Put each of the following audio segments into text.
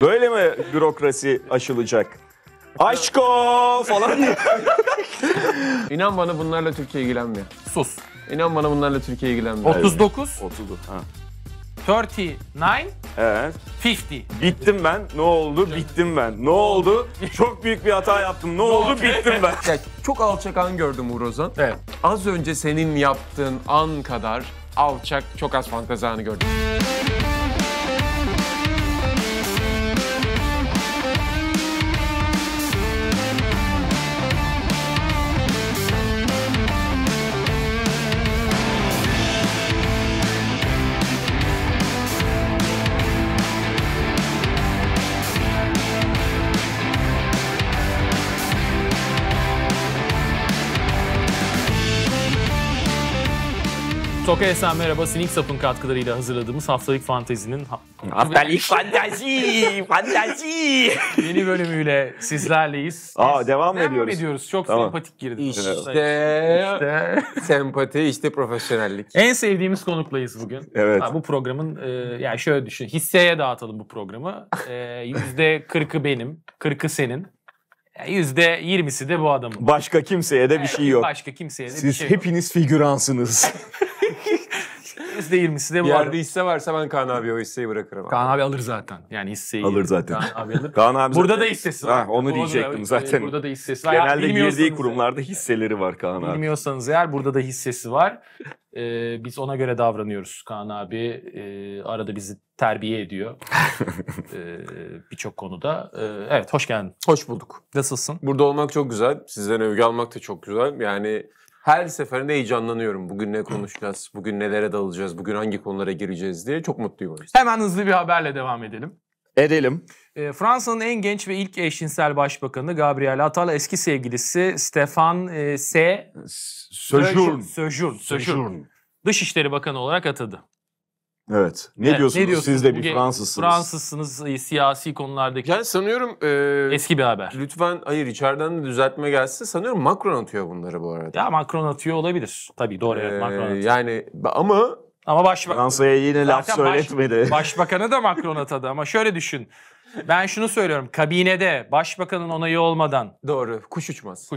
Böyle mi bürokrasi aşılacak? Aşko falan. İnan bana bunlarla Türkiye ilgilenmiyor. Sus. İnan bana bunlarla Türkiye ilgilenmiyor. 39. 39. Ha. 39. Evet. 50. Bittim ben. Ne oldu? Bittim ben. Ne oldu? Çok büyük bir hata yaptım. Ne oldu? Bittim ben. Yani çok alçak an gördüm Uğur Ozan. Evet. Az önce senin yaptığın an kadar alçak, çok az fantezi anı gördüm. Sokay Esen merhaba. Siniksap'ın katkılarıyla hazırladığımız haftalık fantezinin... Haftalık fantezi! Fantezi! Yeni bölümüyle sizlerleyiz. Devam ediyoruz. Çok tamam. Sempatik girdik. İşte sempati, işte profesyonellik. En sevdiğimiz konuklayız bugün. Evet. Bu programın, yani şöyle düşün, hisseye dağıtalım bu programı. %40'ı benim, 40'ı senin. %20'si de bu adamın. Başka kimseye de bir şey yok. Başka kimseye de bir şey yok. Siz hepiniz figüransınız. %20'si de bu arada. Yerde hisse varsa ben Kaan abi o hisseyi bırakırım. Kaan abi alır zaten. Yani hisseyi alır zaten. Kaan abi alır. Kaan abi burada zaten... da hissesi var. Ha, onu diyecektim zaten. Burada da hissesi var. Genelde girdiği kurumlarda hisseleri var Kaan abi. Bilmiyorsanız eğer burada da hissesi var. Biz ona göre davranıyoruz. Kaan abi arada bizi terbiye ediyor birçok konuda. Evet, hoş geldin. Hoş bulduk. Nasılsın? Burada olmak çok güzel. Sizden övgü almak da çok güzel. Yani... Her seferinde heyecanlanıyorum. Bugün ne konuşacağız, bugün nelere dalacağız, bugün hangi konulara gireceğiz diye çok mutluyum. Hemen hızlı bir haberle devam edelim. Edelim. Fransa'nın en genç ve ilk eşcinsel başbakanı Gabriel Atal eski sevgilisi Stefan Séjourné Dışişleri Bakanı olarak atadı. Evet. Ne diyorsunuz? Siz de bir Fransızsınız. Fransızsınız siyasi konulardaki. Yani sanıyorum... eski bir haber. Lütfen hayır içeriden de düzeltme gelsin. Sanıyorum Macron atıyor bunları bu arada. Ya Macron atıyor olabilir. Tabii doğru evet Macron atıyor. Yani ama başbakan... Fransa'ya yine laf söyletmedi. Başbakanı da Macron atadı ama şöyle düşün. Ben şunu söylüyorum. Kabinede başbakanın onayı olmadan... Doğru. Kuş uçmaz. O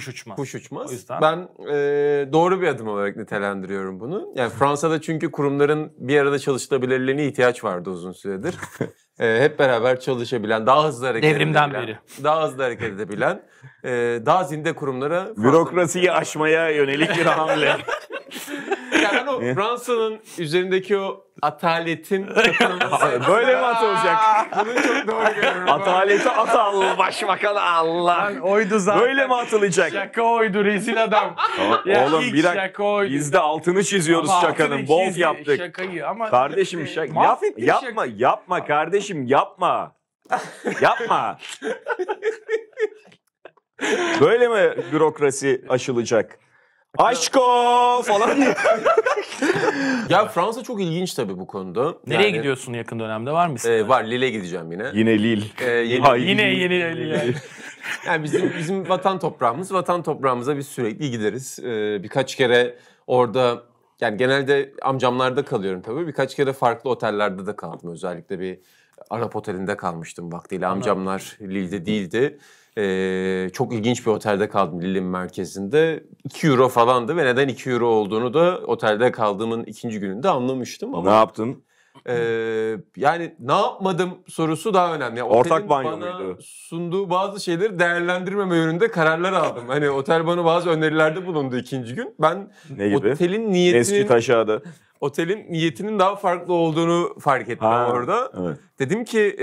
yüzden... Ben doğru bir adım olarak nitelendiriyorum bunu. Yani Fransa'da çünkü kurumların bir arada çalışılabilirliğine ihtiyaç vardı uzun süredir. Hep beraber çalışabilen, daha hızlı hareket edebilen, daha zinde kurumlara... Bürokrasiyi aşmaya yönelik bir hamle. Yani o Fransa'nın üzerindeki o ataletin takılması. Böyle mi atılacak? Bunu çok doğru görüyorum. Ataleti Atal başbakanı Allah. Lan oydu zaten. Böyle mi atılacak? Şaka oydu rezil adam. Oğlum bir dakika biz de altını çiziyoruz ama şakanın. Bol yaptık. Şakayı ama kardeşim yapma. Yapma. Böyle mi bürokrasi aşılacak? Aşko falan. Ya Fransa çok ilginç tabii bu konuda. Nereye gidiyorsun yakın dönemde var mısın? Var Lille'e gideceğim yine. Yine Lille. Yine Lille. Yani bizim vatan toprağımıza biz sürekli gideriz. Birkaç kere orada yani genelde amcamlarda kalıyorum tabii. Birkaç kere farklı otellerde de kaldım. Özellikle bir Arap otelinde kalmıştım vaktiyle. Amcamlar Lille'de değildi. Çok ilginç bir otelde kaldım Lille'in merkezinde. 2 euro falandı ve neden 2 euro olduğunu da otelde kaldığımın ikinci gününde anlamıştım. Ama ne yaptın? Yani ne yapmadım sorusu daha önemli. Yani ortak banyo muydu? Sunduğu bazı şeyleri değerlendirmeme yönünde kararlar aldım. Hani otel bana bazı önerilerde bulundu ikinci gün. Ben otelin niyetinin... Eski taşağıda. Otelin niyetinin daha farklı olduğunu fark ettim orada. Evet. Dedim ki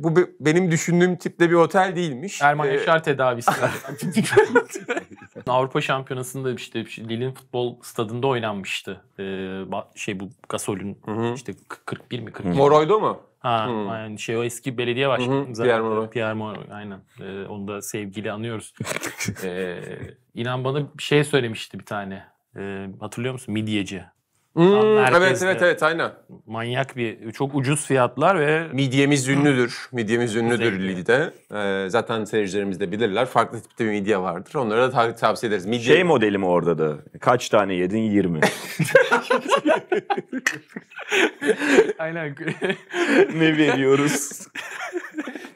bu benim düşündüğüm tipte bir otel değilmiş. Erman Yaşar tedavisi. Avrupa Şampiyonası'nda işte Lille'in futbol stadında oynanmıştı. Bu Gasol'ün işte 41 mi 40. Moroy'da mı? Ha, yani o eski belediye başkanı zaten Pierre Moroy aynen. Onu da sevgili anıyoruz. İnan bana bir şey söylemişti bir tane. Hatırlıyor musun? Midyeci. Evet, aynen. Manyak bir, çok ucuz fiyatlar ve... Midyemiz ünlüdür. Midyemiz ünlüdür Lide'de. Zaten seyircilerimiz de bilirler. Farklı tipte bir midye vardır. Onlara da tavsiye ederiz. Midye... Şey modeli mi orada da? Kaç tane yedin? 20. Aynen. Ne veriyoruz?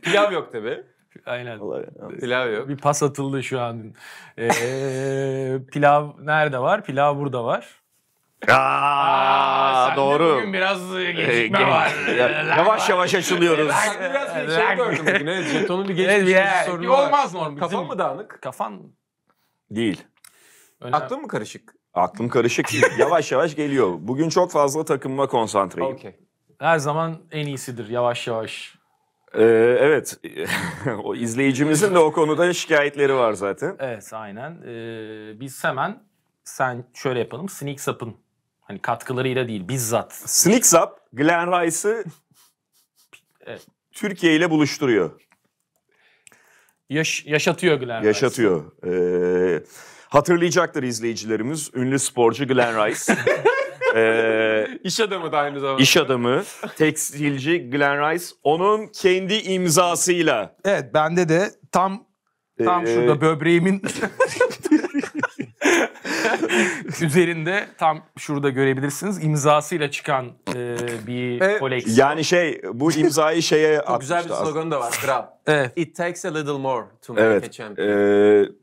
Pilav yok tabii. Aynen. Pilav yok. Bir pas atıldı şu an. Pilav nerede var? Pilav burada var. Doğru. Bugün biraz gecikme var. Yavaş yavaş açılıyoruz. Ben biraz bir şey gördüm bugün. Evet, jetonun bir geçişmesi sorunu var. Olmaz normal. Kafan mı dağınık? Kafan değil. Aklın mı karışık? Aklım karışık. Yavaş yavaş geliyor. Bugün çok fazla takımıma konsantreyim. Okay. Her zaman en iyisidir yavaş yavaş. Evet. O izleyicimizin de o konuda şikayetleri var zaten. Evet, aynen. Biz hemen şöyle yapalım. Sneaks Up'ın hani katkılarıyla değil, bizzat. Sneaks Up, Glen Rice'ı evet, Türkiye ile buluşturuyor. Yaşatıyor Glen Rice. Yaşatıyor. Hatırlayacaktır izleyicilerimiz. Ünlü sporcu Glen Rice. İş adamı da aynı zamanda. İş adamı, tekstilci Glen Rice. Onun kendi imzasıyla. Evet, bende de tam şurada böbreğimin... üzerinde tam şurada görebilirsiniz imzasıyla çıkan bir koleksiyon. Yani şey, bu imzayı şeye atmışlar. Güzel bir sloganı da var. Kral. Evet. It takes a little more to make a champion.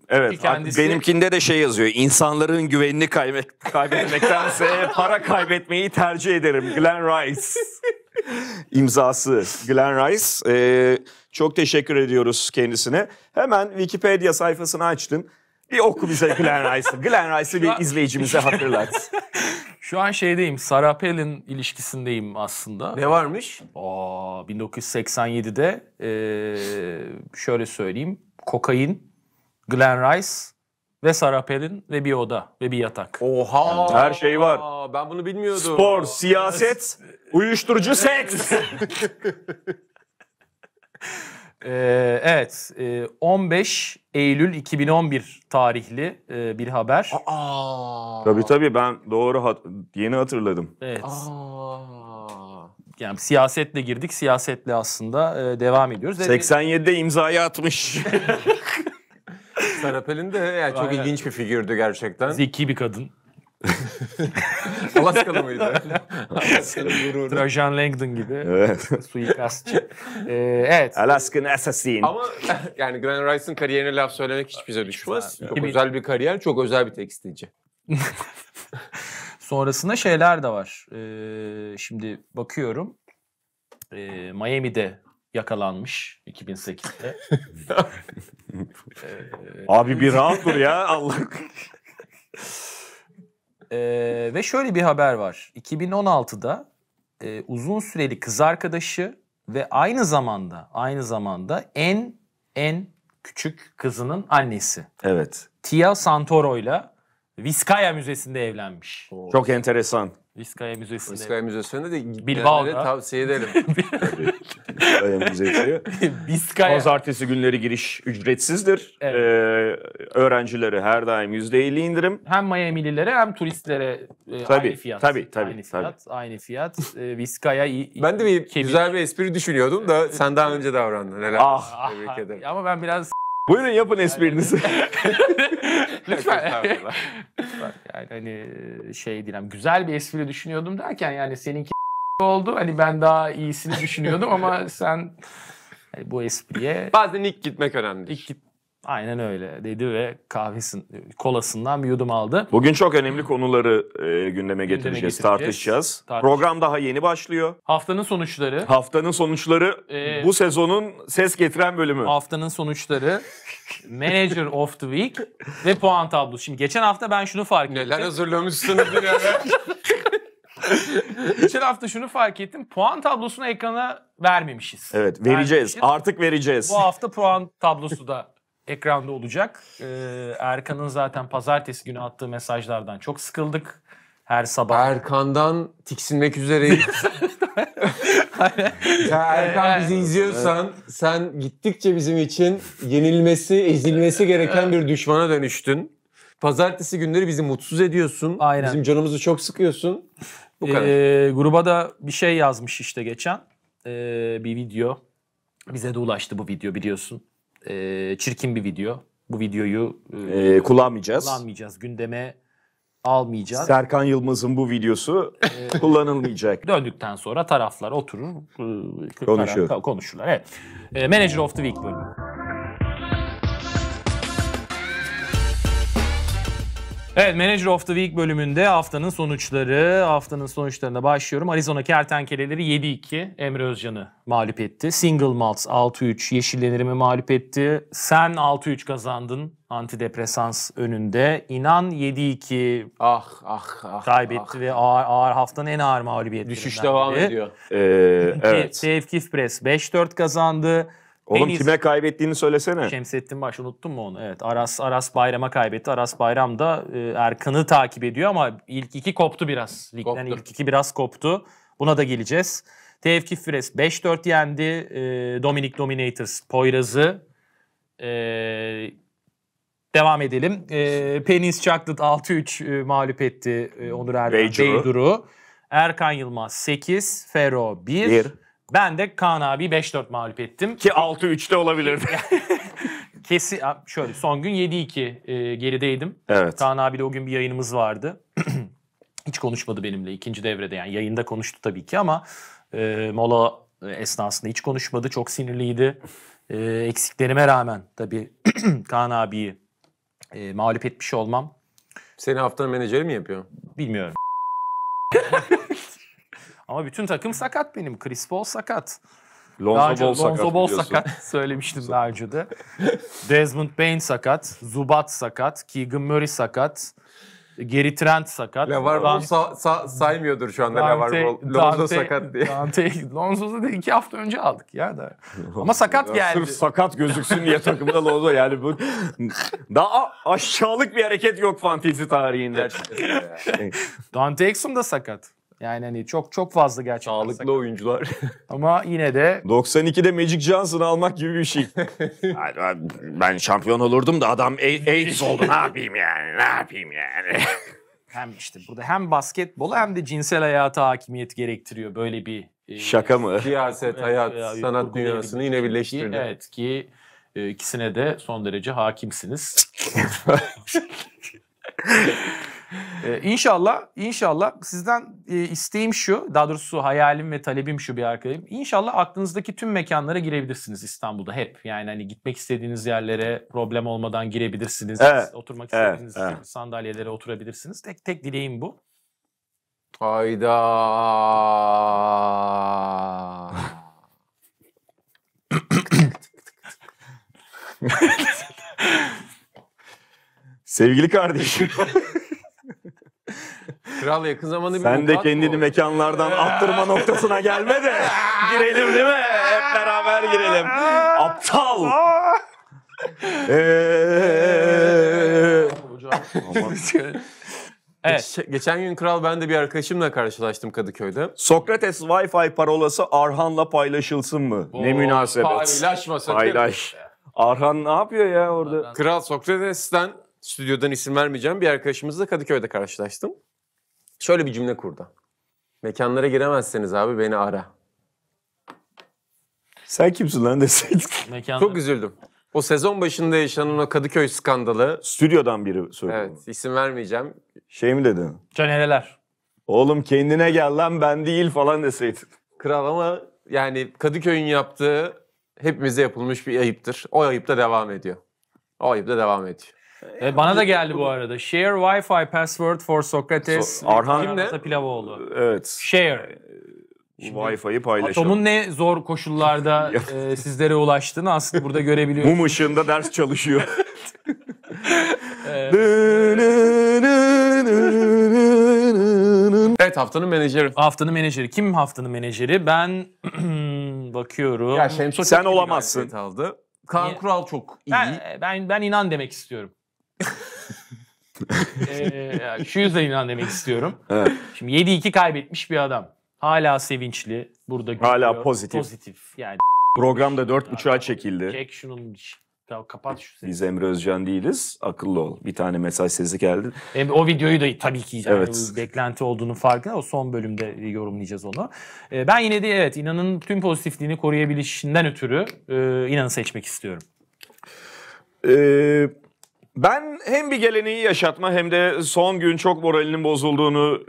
Evet. Kendisi... Benimkinde de şey yazıyor. İnsanların güvenini kaybetmektense para kaybetmeyi tercih ederim. Glen Rice. İmzası Glen Rice. Çok teşekkür ediyoruz kendisine. Hemen Wikipedia sayfasını açtım. Bir oku bize Glen Rice'ı. Glen Rice'ı bir izleyicimize hatırlat. Şu an şeydeyim, Sarah Palin ilişkisindeyim aslında. Ne varmış? 1987'de şöyle söyleyeyim. Kokain, Glen Rice ve Sarah Palin ve bir oda ve bir yatak. Oha! Yani her şey var. Ben bunu bilmiyordum. Spor, siyaset, uyuşturucu, seks. Evet, 15 Eylül 2011 tarihli bir haber. Tabii ben yeni hatırladım. Evet. Yani siyasetle girdik, siyasetle aslında devam ediyoruz. 87'de imzayı atmış. Sarah Palin de yani çok ilginç bir figürdü gerçekten. Zeki bir kadın. Alaskalı mıydı? Alaskalı gururu. Trajan Langdon gibi. Evet. Suikastçı. Evet. Alaskan Assassin. Ama yani Glen Rice'ın kariyerine laf söylemek hiç bize düşmez. Çok özel bir kariyer, çok özel bir tekstilci. Sonrasında şeyler de var. Şimdi bakıyorum. Miami'de yakalanmış 2008'de. Abi bir rahat dur ya. Allah. Ve şöyle bir haber var. 2016'da uzun süreli kız arkadaşı ve aynı zamanda en küçük kızının annesi. Evet. Tia Santoro ile Vizcaya Müzesi'nde evlenmiş. Çok enteresan. Vizcaya Müzesi'nde. Vizcaya Müzesi'nde de Bilbao'da tavsiye ederim. Vizcaya. Pazartesi günleri giriş ücretsizdir. Evet. Öğrencilere her daim %50 indirim. Hem Miami'lilere hem turistlere aynı fiyat. Aynı fiyat. Vizcaya ben de bir güzel bir espri düşünüyordum da sen daha önce davrandın. Helal. Tebrik ederim. Ama ben biraz... Buyurun yapın esprinizi. Lütfen. Yani hani şey diyeyim, güzel bir espri düşünüyordum derken yani seninki oldu. Hani ben daha iyisini düşünüyordum ama sen hani bu espriye... Bazen ilk gitmek önemli. Aynen öyle dedi ve kolasından bir yudum aldı. Bugün çok önemli konuları gündeme getireceğiz, tartışacağız. Program daha yeni başlıyor. Haftanın sonuçları. Bu sezonun ses getiren bölümü. Haftanın sonuçları, Manager of the Week ve puan tablosu. Şimdi geçen hafta ben şunu fark ettim. Neler hazırlamışsınız bir ara. Geçen hafta şunu fark ettim. Puan tablosunu ekrana vermemişiz. Evet, vereceğiz. Artık vereceğiz. Bu hafta puan tablosu da ekranda olacak. Erkan'ın zaten pazartesi günü attığı mesajlardan çok sıkıldık. Her sabah. Erkan'dan tiksinmek üzereyim. Erkan bizi izliyorsan sen gittikçe bizim için yenilmesi, ezilmesi gereken bir düşmana dönüştün. Pazartesi günleri bizi mutsuz ediyorsun. Aynen. Bizim canımızı çok sıkıyorsun. Bu kadar. Gruba da bir şey yazmış işte geçen. Bir video. Bize de ulaştı bu video biliyorsun. Çirkin bir video. Bu videoyu kullanmayacağız. Gündeme almayacağız. Erkan Yılmaz'ın bu videosu kullanılmayacak. Döndükten sonra taraflar oturur. Konuşurlar. Evet. Manager of the Week bölümü. Evet, Manager of the Week bölümünde haftanın sonuçlarına başlıyorum. Arizona Kertenkeleleri 7-2 Emre Özcan'ı mağlup etti. Single Malts 6-3 Yeşillenirimi mağlup etti. Sen 6-3 kazandın antidepresans önünde. İnan 7-2 kaybetti ve ağır haftanın en ağır mağlubiyetlerinden biri. Düşüş devam ediyor. Evet. Tevkif Press 5-4 kazandı. Oğlum kime kaybettiğini söylesene. Şemsettin Baş, unuttun mu onu? Evet, Aras Bayram'a kaybetti. Aras Bayram da Erkan'ı takip ediyor ama ilk iki koptu biraz. Ligden ilk iki biraz koptu. Buna da geleceğiz. Tevkif Fires 5-4 yendi. Dominic Dominators Poyraz'ı. Devam edelim. Penis Chocolate 6-3 mağlup etti Onur Erdem Beydur'u. Erkan Yılmaz 8, Fero 1. Ben de Kaan abi 5-4 mağlup ettim. Ki 6-3'te olabilirdi. Kesin şöyle, son gün 7-2 gerideydim. Evet. Kaan abiyle o gün bir yayınımız vardı. Hiç konuşmadı benimle ikinci devrede, yani yayında konuştu tabii ki ama mola esnasında hiç konuşmadı. Çok sinirliydi. Eksiklerime rağmen tabii Kaan abiyi mağlup etmiş olmam. Seni haftanın menajeri mi yapıyor? Bilmiyorum. Ama bütün takım sakat benim. Chris Paul sakat. Lonzo Ball sakat. Söylemiştim daha önce de. Desmond Bane sakat. Zubat sakat. Keegan Murray sakat. Gary Trent sakat. LaVar Ball saymıyordur şu anda LaVar Ball. Lonzo sakat diye. Lonzo'yu da 2 hafta önce aldık ya da. Ama sakat geldi. Sırf sakat gözüksün diye takımda Lonzo. Yani bu daha aşağılık bir hareket yok fantezi tarihinde. Dante Exum da sakat. Yani hani çok fazla gerçekten sağlıklı sakat oyuncular. Ama yine de 92'de Magic Johnson'ı almak gibi bir şey. Ben şampiyon olurdum da adam AIDS oldu. Ne yapayım yani. Hem işte burada hem basketbolu hem de cinsel hayata hakimiyet gerektiriyor böyle bir şaka mı? Siyaset, hayat, sanat dünyasını yine birleştirdi. Evet ki ikisine de son derece hakimsiniz. İnşallah sizden isteğim şu, daha doğrusu hayalim ve talebim şu bir arkadaşım. İnşallah aklınızdaki tüm mekanlara girebilirsiniz İstanbul'da hep. Yani hani gitmek istediğiniz yerlere problem olmadan girebilirsiniz. Evet. Oturmak istediğiniz sandalyelere oturabilirsiniz. Tek dileğim bu. Hayda. Sevgili kardeşim. Kral yakın zamanda bir sen de kendini mekanlardan attırma noktasına gelme de girelim değil mi? Hep beraber girelim. Aptal. Evet. Geçen gün Kral, ben de bir arkadaşımla karşılaştım Kadıköy'de. Sokrates Wi-Fi parolası Arhan'la paylaşılsın mı? Oo, ne münasebet. Paylaşma sakın. Paylaş. Arhan ne yapıyor ya orada? Arhan. Kral, Sokrates'ten, stüdyodan isim vermeyeceğim, bir arkadaşımızla Kadıköy'de karşılaştım. Şöyle bir cümle kurdu. Mekanlara giremezseniz abi beni ara. Sen kimsin lan deseydin? Çok üzüldüm. O sezon başında yaşanan o Kadıköy skandalı. Stüdyodan biri söyledi. Evet, isim vermeyeceğim. Şey mi dedin? Caner Eler. Oğlum kendine gel lan, ben değil falan deseydin. Kral, ama yani Kadıköy'ün yaptığı hepimize yapılmış bir ayıptır. O ayıp da devam ediyor. Bana da geldi bu arada. Share Wi-Fi password for Socrates. Arhan Ata Pilavoğlu. Evet. Share. Wi-Fi'yi paylaşalım. Atom'un ne zor koşullarda sizlere ulaştığını aslında burada görebiliyoruz. Mum ışığında ders çalışıyor. Evet, haftanın menajeri. Kim haftanın menajeri? Ben bakıyorum. Ya, sen olamazsın. Kaan Kural çok iyi. Ben inan demek istiyorum. Yani şu yüzden inan demek istiyorum. Evet. Şimdi 7-2 kaybetmiş bir adam. Hala sevinçli. Burada gülüyor. Hala pozitif. Yani programda 4.5'a çekildi. Çek şunun Ya kapat şu sesi. Biz Emre Özcan değiliz. Akıllı ol. Bir tane mesaj sesi geldi. O videoyu da tabii ki yani evet, beklenti olduğunu farkında. O son bölümde yorumlayacağız onu. Ben yine de evet, İnan'ın tüm pozitifliğini koruyabilişinden ötürü İnan'ı seçmek istiyorum. Ben hem bir geleneği yaşatma hem de son gün çok moralinin bozulduğunu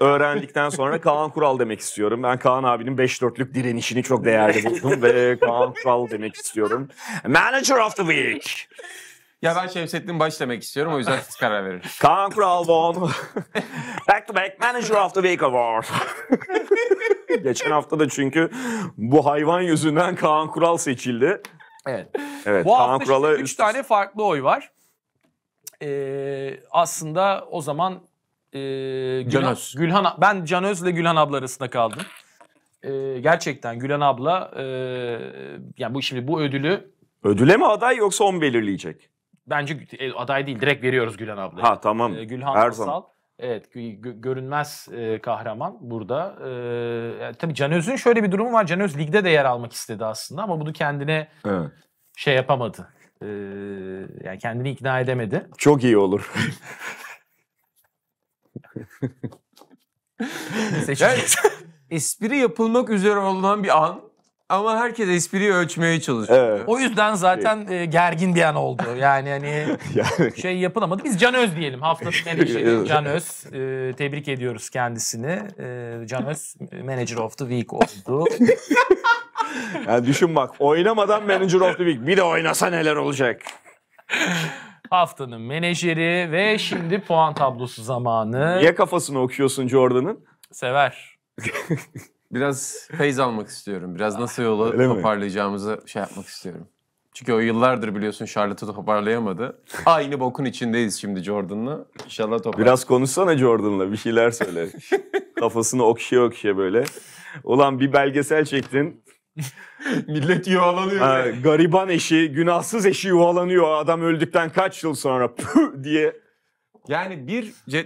öğrendikten sonra Kaan Kural demek istiyorum. Ben Kaan abinin 5-4'lük direnişini çok değerli buldum ve Kaan Kural demek istiyorum. Manager of the Week. Ya ben Şevsettin Baş demek istiyorum, o yüzden siz karar verin. Kaan Kural won. Back to back Manager of the Week award. Geçen hafta da çünkü bu hayvan yüzünden Kaan Kural seçildi. Evet. Evet. Bu Kaan Kural'a 3 tane farklı oy var. Aslında o zaman Gülhan, ben Can Öz'le Gülhan abla arasında kaldım. Gerçekten Gülhan abla yani bu şimdi bu ödülü... Ödüle mi aday yoksa onu belirleyecek? Bence aday değil, direkt veriyoruz Gülhan abla. Ha tamam. Gülhan Asal. Evet, görünmez kahraman burada. Yani tabii Can Öz'ün şöyle bir durumu var. Can Öz ligde de yer almak istedi aslında ama bunu kendine evet, şey yapamadı. Yani kendini ikna edemedi. Çok iyi olur. Seçeceğiz. Espri yapılmak üzere olan bir an ama herkes espriyi ölçmeye çalışıyor. Evet. O yüzden zaten gergin bir an oldu. Yani hani şey yapılamadı. Biz Can Öz diyelim. Haftanın en şeyi Can Öz. Tebrik ediyoruz kendisini. Can Öz Manager of the Week oldu. Yani düşün bak, oynamadan Manager of the Week, bir de oynasa neler olacak. Haftanın menajeri ve şimdi puan tablosu zamanı. Niye kafasını okuyorsun Jordan'ın? Sever. Biraz feyz almak istiyorum. Biraz nasıl yolu toparlayacağımızı şey yapmak istiyorum. Çünkü o yıllardır biliyorsun Charlotte'ı toparlayamadı. Aynı bokun içindeyiz şimdi Jordan'la. İnşallah toparlayalım. Biraz konuşsana Jordan'la, bir şeyler söyle. Kafasını okşaya okşaya böyle. Ulan bir belgesel çektin. Millet yuvalanıyor. Ha, gariban eşi, günahsız eşi yuvalanıyor. Adam öldükten kaç yıl sonra diye. Yani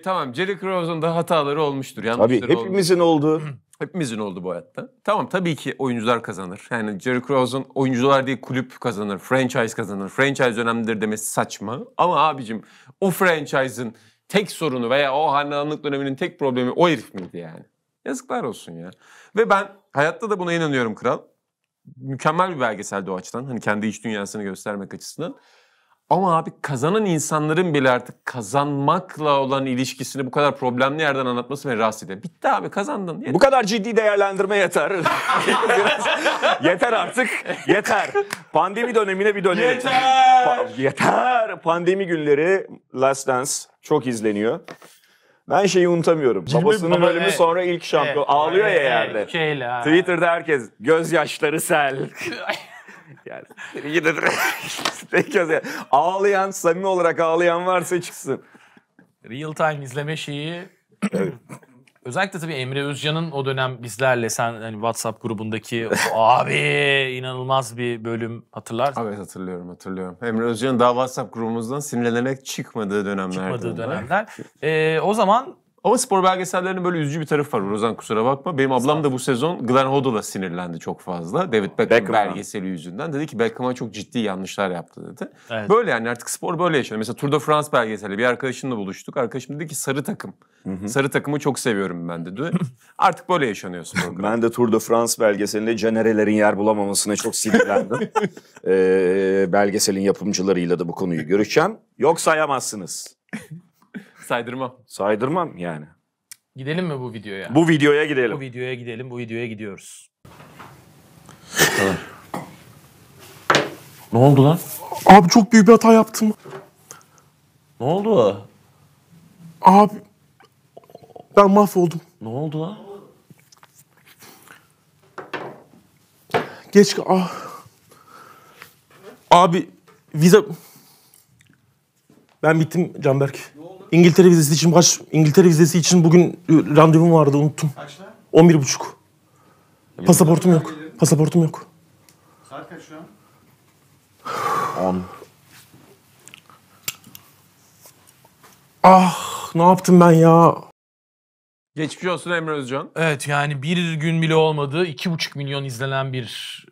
tamam Jerry Crows'un da hataları olmuştur. Tabii hepimizin oldu. Hepimizin oldu bu hayatta. Tamam tabii ki oyuncular kazanır. Yani Jerry Crows'un oyuncular değil kulüp kazanır, franchise kazanır. Franchise önemlidir demesi saçma. Ama abicim o franchise'ın tek sorunu veya o hanedanlık döneminin tek problemi o herif miydi yani? Yazıklar olsun ya. Ve ben hayatta da buna inanıyorum kral. Mükemmel bir belgeseldi o açıdan. Hani kendi iç dünyasını göstermek açısından. Ama abi kazanan insanların bile artık kazanmakla olan ilişkisini bu kadar problemli yerden anlatması beni rahatsız ediyor. Bitti abi, kazandın. Yeter. Bu kadar ciddi değerlendirme yeter. Yeter artık. Yeter. Pandemi dönemine bir dönelim. Yeter. Yeter. Pandemi günleri Last Dance çok izleniyor. Ben şeyi unutamıyorum. Babasının ölümü sonra ilk şampiyon. Ağlıyor ya yerde. Twitter'da herkes gözyaşları sel. Yani, ağlayan, samimi olarak ağlayan varsa çıksın. Real time izleme şeyi. Evet. Özellikle tabii Emre Özcan'ın o dönem bizlerle sen hani WhatsApp grubundaki abi inanılmaz bir bölüm hatırlarsın. Evet hatırlıyorum. Emre Özcan'ın daha WhatsApp grubumuzdan sinirlenerek çıkmadığı dönemler. O zaman... Ama spor belgesellerinin böyle üzücü bir tarafı var. Rozan kusura bakma. Benim ablam da bu sezon Glenn Hoddle'la sinirlendi çok fazla. David Beckham belgeseli yüzünden. Dedi ki Beckham'a çok ciddi yanlışlar yaptı dedi. Evet. Böyle yani artık spor böyle yaşanıyor. Mesela Tour de France belgeseli bir arkadaşımla buluştuk. Arkadaşım dedi ki sarı takım. Sarı takımı çok seviyorum ben dedi. Artık böyle yaşanıyor spor. Ben de Tour de France belgeselinde Caner Eler'in yer bulamamasına çok sinirlendim. Belgeselin yapımcılarıyla da bu konuyu görüşeceğim. Yok sayamazsınız. Saydırmam yani. Gidelim mi bu videoya? Bu videoya gidelim. Bu videoya gidiyoruz. Ne oldu lan? Abi çok büyük bir hata yaptım. Ne oldu? Abi ben mahvoldum. Ne oldu lan? Abi vize... Ben bittim Canberk. İngiltere vizesi için bugün randevum vardı, unuttum. Kaçta? 11.30. Pasaportum yok. Saat kaç şu an? 10. Ah, ne yaptım ben ya? Geçmiş olsun Emre Özcan. Evet, yani bir gün bile olmadı. 2,5 milyon izlenen bir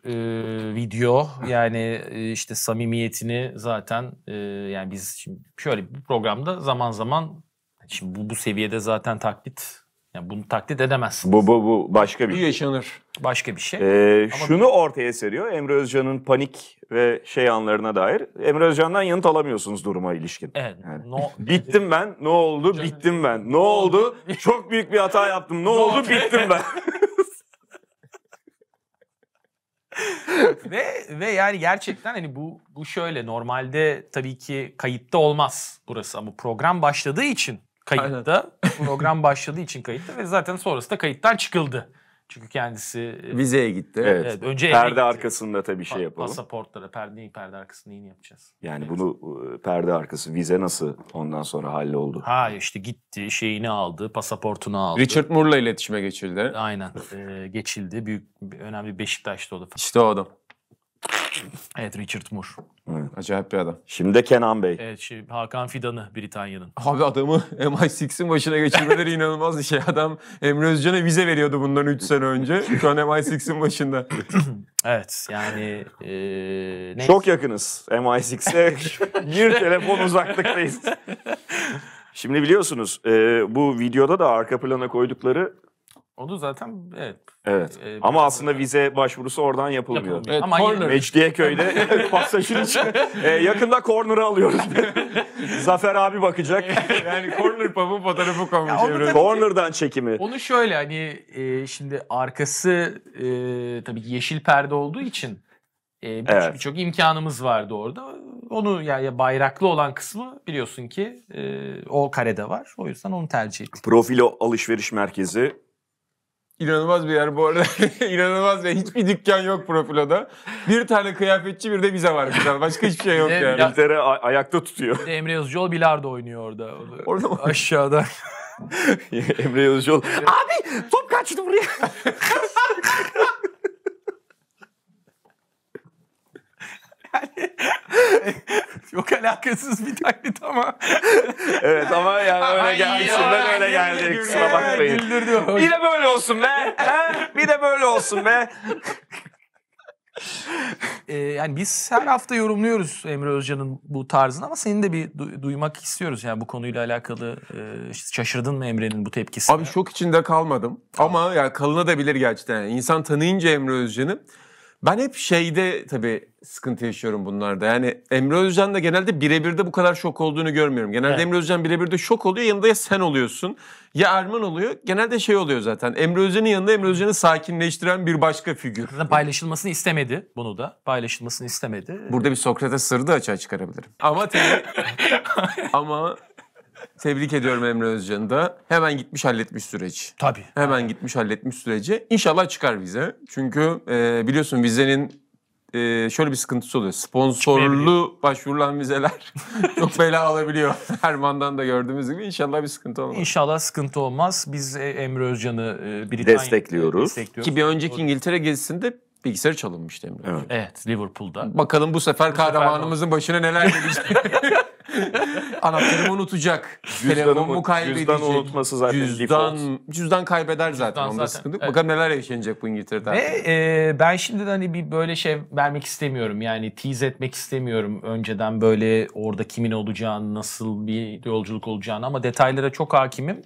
video. Yani işte samimiyetini zaten yani biz şimdi şöyle bir programda zaman zaman şimdi bu seviyede zaten taklit, yani bunu taklit edemezsiniz. Bu başka bir şey. Bu yaşanır. Başka bir şey. Şunu ortaya seriyor Emre Özcan'ın panik ve şey anlarına dair. Emre Özcan'dan yanıt alamıyorsunuz duruma ilişkin. Evet. Yani. Bittim ben. Ne oldu? Canım. Bittim ben. Ne oldu? Çok büyük bir hata yaptım. Ne oldu? Bittim ben. ve yani gerçekten hani bu şöyle normalde tabii ki kayıtta olmaz burası ama program başladığı için kayıtta. Program başladığı için kayıtta ve zaten sonrası da kayıttan çıkıldı. Çünkü kendisi... Vizeye gitti. Evet. Önce perde gitti. Arkasında tabii şey yapalım. Pasaportlara, perde arkasında yine yapacağız. Yani evet. Bunu perde arkası, vize nasıl ondan sonra halloldu? Ha işte gitti, şeyini aldı, pasaportunu aldı. Richard Moore'la iletişime geçildi. Aynen. Geçildi. Önemli Beşiktaş'ta oldu. İşte o adam. Evet, Richard Moore. Evet. Acayip bir adam. Şimdi de Kenan Bey. Evet, şimdi Hakan Fidan'ı Britanya'nın. Abi adamı MI6'in başına geçirmeleri inanılmaz bir şey. Adam Emre Özcan'a vize veriyordu bundan 3 sene önce. Şu an MI6'in başında. Evet, yani... Çok yakınız MI6'e. Bir telefon uzaklıktayız. Şimdi biliyorsunuz bu videoda da arka plana koydukları... Onu zaten evet. Ama aslında vize başvurusu oradan yapılmıyor. Evet, ama Mecidiyeköy'de pasajın için yakında corner'ı alıyoruz. Zafer abi bakacak. Yani corner pub'un fotoğrafı koymuş. Corner'dan çekimi. Onu şöyle hani şimdi arkası tabii yeşil perde olduğu için birçok imkanımız vardı orada. Onu yani bayraklı olan kısmı biliyorsun ki o karede var. O yüzden onu tercih ettik. Profilo alışveriş merkezi. İnanılmaz bir yer bu arada. İnanılmaz bir yer. Hiçbir dükkan yok Profilo'da. Bir tane kıyafetçi, bir de vize var. Başka hiçbir şey yok yani. İltere ayakta tutuyor. Bir de Emre Yazıcıoğlu bilardo oynuyor orada. Orada mı? Aşağıda. Emre Yazıcıoğlu. Abi top kaçtı buraya. Yani çok alakasız bir taklit ama. Evet ama yani öyle geldi. Ben öyle geldi. Kusura bakmayın. Bir de böyle olsun be. Bir de böyle olsun be. Yani biz her hafta yorumluyoruz Emre Özcan'ın bu tarzını ama senin de bir duymak istiyoruz. Yani bu konuyla alakalı şaşırdın mı Emre'nin bu tepkisine? Abi şok içinde kalmadım. Ama ya kalınabilir gerçekten. İnsan tanıyınca Emre Özcan'ı. Ben hep şeyde tabii sıkıntı yaşıyorum bunlarda. Yani Emre Özcan da genelde birebir de bu kadar şok olduğunu görmüyorum. Genelde evet. Emre Özcan birebir de şok oluyor. Yanında ya sen oluyorsun ya Erman oluyor. Genelde şey oluyor zaten. Emre Özcan'ın yanında Emre Özcan'ı sakinleştiren bir başka figür. Paylaşılmasını istemedi bunu da. Paylaşılmasını istemedi. Burada bir Sokrates sırrı da açığa çıkarabilirim. Ama tebrik ediyorum Emre Özcan'ı da. Hemen gitmiş halletmiş süreci. Tabii. Hemen gitmiş halletmiş süreci. İnşallah çıkar vize. Çünkü biliyorsun vizenin şöyle bir sıkıntısı oluyor. Sponsorlu başvurulan vizeler çok bela alabiliyor. Erman'dan da gördüğümüz gibi inşallah bir sıkıntı olmaz. İnşallah sıkıntı olmaz. Biz Emre Özcan'ı Britanya'da destekliyoruz. Ki bir önceki İngiltere gezisinde bilgisayarı çalınmıştı Emre. Evet. Evet, Liverpool'da. Bakalım bu sefer kahramanımızın başına neler gelecek. Anahtarımı unutacak. Telefonumu kaybedecek. Cüzdan unutması zaten cüzdan kaybeder zaten. Onda sıkıntı yok. Bakalım neler yaşanacak bu İngiltere'de. Ve ben şimdi hani bir böyle şey vermek istemiyorum. Yani tease etmek istemiyorum. Önceden böyle orada kimin olacağını, nasıl bir yolculuk olacağını ama detaylara çok hakimim.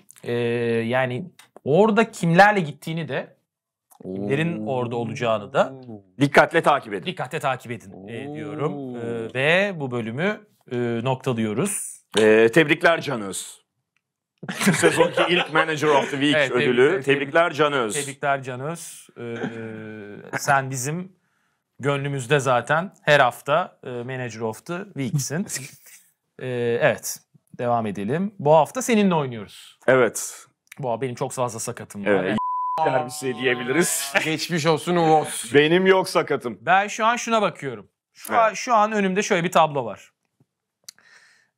Yani orada kimlerle gittiğini de kimlerin orada olacağını da dikkatle takip edin. Dikkatle takip edin diyorum. Ve bu bölümü noktalıyoruz. Tebrikler Can Öz. Bu sezonki ilk Manager of the Week ödülü. Tebrikler Can Öz. Tebrikler Can Öz. Sen bizim gönlümüzde zaten her hafta Manager of the Week'sin. Evet. Devam edelim. Bu hafta seninle oynuyoruz. Evet. Bu benim çok fazla sakatım var. Evet. Derbisi diyebiliriz. Geçmiş olsun Uğuz. Benim yok sakatım. Ben şu an şuna bakıyorum. Şu an önümde şöyle bir tablo var.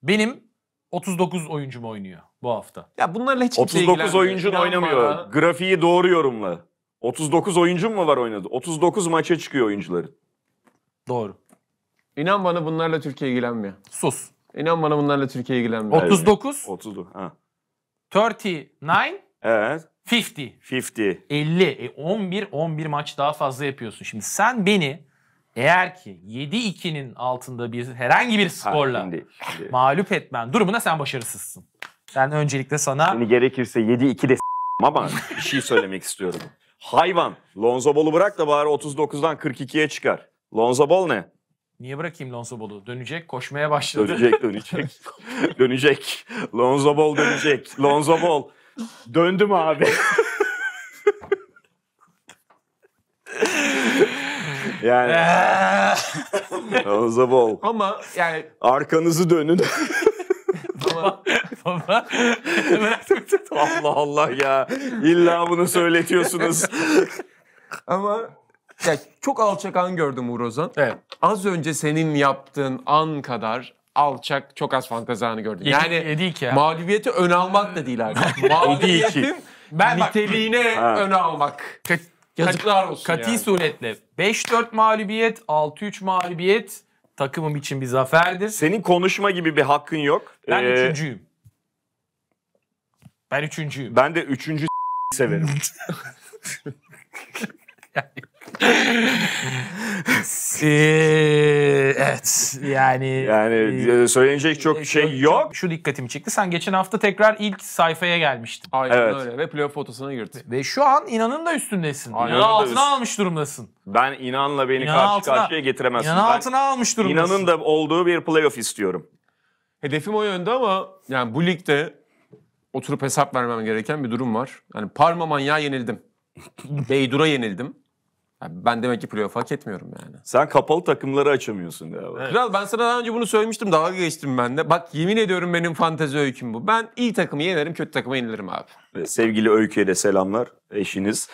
Benim 39 oyuncum oynuyor bu hafta. Ya bunlarla hiç 39 oyuncun oynamıyor. Grafiği doğru yorumla. 39 oyuncum mu var oynadı? 39 maça çıkıyor oyuncuların. Doğru. İnan bana bunlarla Türkiye ilgilenmiyor. Sus. İnan bana bunlarla Türkiye ilgilenmiyor. 39. 39. Ha. 39. Evet. 50. 11 maç daha fazla yapıyorsun. Şimdi sen beni eğer ki 7-2'nin altında bir herhangi bir skorla mağlup etmen durumuna sen başarısızsın. Ben öncelikle sana... Seni gerekirse 7-2 de ama bir şey söylemek istiyorum. Hayvan. Lonzo Ball'u bırak da bari 39'dan 42'ye çıkar. Lonzo Ball ne? Niye bırakayım Lonzo Ball'u? Dönecek, koşmaya başladı. Dönecek. Dönecek. Lonzo Ball dönecek. Lonzo Ball. Döndüm abi. Yani. Lonzo Ball. Ama yani. Arkanızı dönün. Baba. Allah Allah ya. İlla bunu söyletiyorsunuz. Ama ya çok alçak an gördüm Uğur Ozan. Evet. Az önce senin yaptığın an kadar alçak çok az fantezi anı gördüm. Yani ya. Mağlubiyeti ön almak da değil abi. Mağlubiyetin niteliğine ön almak. Yazıklar olsun. Kati yani. Suretle 5-4 mağlubiyet, 6-3 mağlubiyet takımım için bir zaferdir. Senin konuşma gibi bir hakkın yok. Ben üçüncüyüm. Ben üçüncüyüm. Ben de üçüncü severim. Evet yani söyleyecek çok şey yok. Şu dikkatimi çekti. Sen geçen hafta tekrar ilk sayfaya gelmiştin. Aynen evet. Öyle ve playoff fotosuna girdin. Ve şu an İnan'ın da üstündesin. İnan'ın altına almış durumdasın. Ben İnan'la beni İnan karşı karşıya getiremezsin. İnan'ın altına almış durumdasın. İnan'ın da olduğu bir playoff istiyorum. Hedefim o yönde ama yani bu ligde oturup hesap vermem gereken bir durum var. Yani Parma manyağı yenildim. Beydur'a yenildim. Ben demek ki playoff hak etmiyorum yani. Sen kapalı takımları açamıyorsun galiba. Evet. Kral ben sana daha önce bunu söylemiştim. Dalga geçtim ben de. Bak yemin ediyorum benim fantezi öyküm bu. Ben iyi takımı yenerim, kötü takımı yenilirim abi. Ve sevgili Öykü'ye de selamlar. Eşiniz.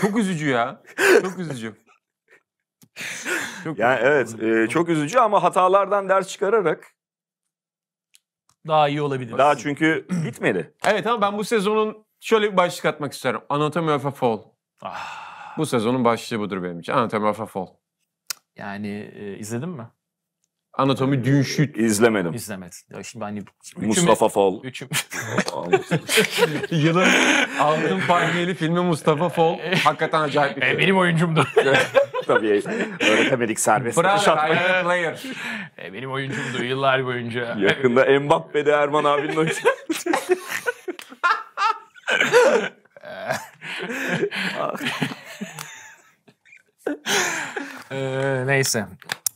Çok üzücü ya. Çok üzücü. Çok yani üzücü. Evet çok üzücü ama hatalardan ders çıkararak daha iyi olabilir. Daha çünkü bitmedi. Evet ama ben bu sezonun şöyle bir başlık atmak isterim. Anatomy of a Fall. Bu sezonun başlığı budur benim için. Anatomy of a Fall. Yani izledin mi? Anatomy Dün Şüt. İzlemedim. İzlemedim. Ya şimdi hani Mustafa Fall. Yılın aldığım palmiyeli filmi Mustafa Fall. Hakikaten acayip bir film. Benim oyuncumdu. Tabii öğretemedik serbest. Benim oyuncumdu yıllar boyunca. Yakında Mbappe'de Erman abinin oyuncu. Neyse.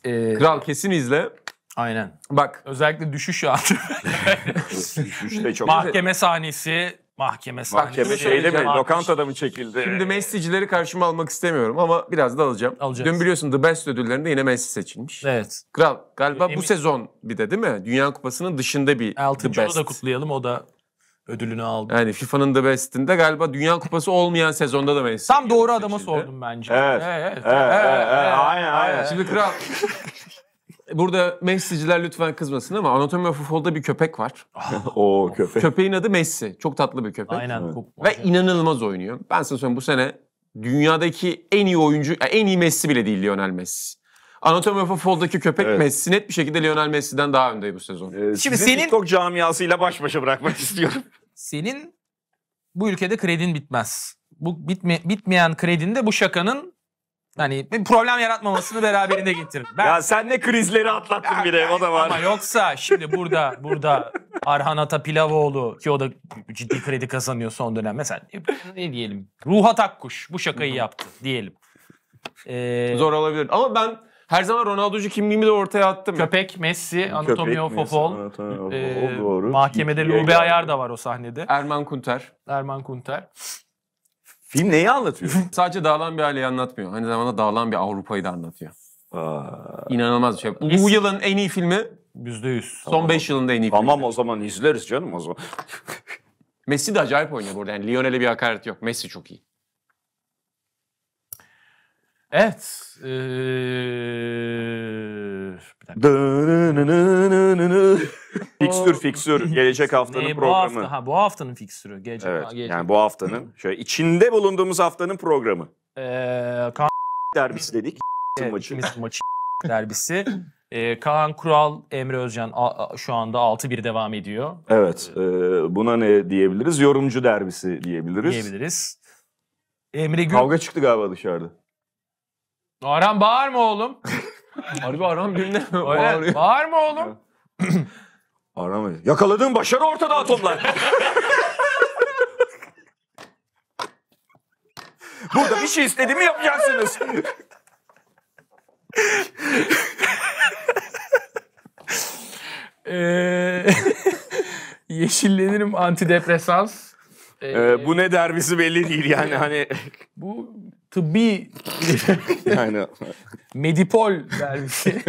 Kral kesin izle. Aynen. Bak özellikle düşüş ya. Düşüş de çok. Mahkeme sahnesi. Mahkeme sahnesi. Mahkeme şeyde mi? Lokantada mı çekildi? Şimdi Messi'cileri karşıma almak istemiyorum ama biraz da alacağım. Alacağız. Dün biliyorsun The Best ödüllerinde yine Messi seçilmiş. Evet. Kral galiba bu sezon bir de değil mi? Dünya Kupası'nın dışında bir The Best. Da kutlayalım o da. Ödülünü aldı. Yani FIFA'nın da bestinde galiba Dünya Kupası olmayan sezonda da Messi. Tam doğru adama sordum bence. Evet. Aynen. Şimdi kral. Burada Messi'ciler lütfen kızmasın ama Anatomy of a Fall'da bir köpek var. O köpek. Köpeğin adı Messi. Çok tatlı bir köpek. Aynen. Evet. Ve inanılmaz oynuyor. Ben sana söyleyeyim bu sene dünyadaki en iyi oyuncu, en iyi Messi bile değil Lionel Messi. Anatomy of a Fall'daki köpek evet. Messi net bir şekilde Lionel Messi'den daha öndeydi bu sezon. Şimdi senin TikTok camiasıyla baş başa bırakmak istiyorum. Senin bu ülkede kredin bitmez. Bu bitmeyen kredin de bu şakanın hani problem yaratmamasını beraberinde getirir. Ya sen ne krizleri atlattın ya, bir de o da var. Ama yoksa şimdi burada Arhan Ata Pilavoğlu ki o da ciddi kredi kazanıyor son dönem. Mesela ne diyelim? Ruhat Akkuş bu şakayı yaptı diyelim. Zor olabilir ama ben her zaman Ronaldo'cu kimliğimi de ortaya attım. Köpek, Messi, Anatomy of a Fall. Mahkemede Lube Ayar da var o sahnede. Erman Kunter. Film neyi anlatıyor? Sadece dağılan bir aileyi anlatmıyor. Aynı zamanda dağılan bir Avrupa'yı da anlatıyor. İnanılmaz bir şey. Bu yılın en iyi filmi %100. Son 5 yılında en iyi filmi. Tamam o zaman izleriz canım o zaman. Messi de acayip oynuyor burada. Yani Lionel'e bir hakaret yok. Messi çok iyi. Evet. Fikstür. Gelecek haftanın programı. Bu haftanın fikstürü. Gelecek. Evet. Yani bu haftanın. Şöyle içinde bulunduğumuz haftanın programı. Derbisi dedik. Maçı. Derbisi. Kaan Kural, Emre Özcan şu anda 6-1 devam ediyor. Evet, buna ne diyebiliriz? Yorumcu derbisi diyebiliriz. Emre kavga çıktı galiba dışarıda. Arhan bağırma oğlum. Harbi Arhan birine bağırıyor. Bağırma oğlum. Arhan yakaladığın başarı ortada atomlar. Burada bir şey istediğimi yapacaksınız. Yeşillenirim antidepresans. Bu ne derbisi belli değil yani hani. Bu tıbbi yani Medipol derbisi.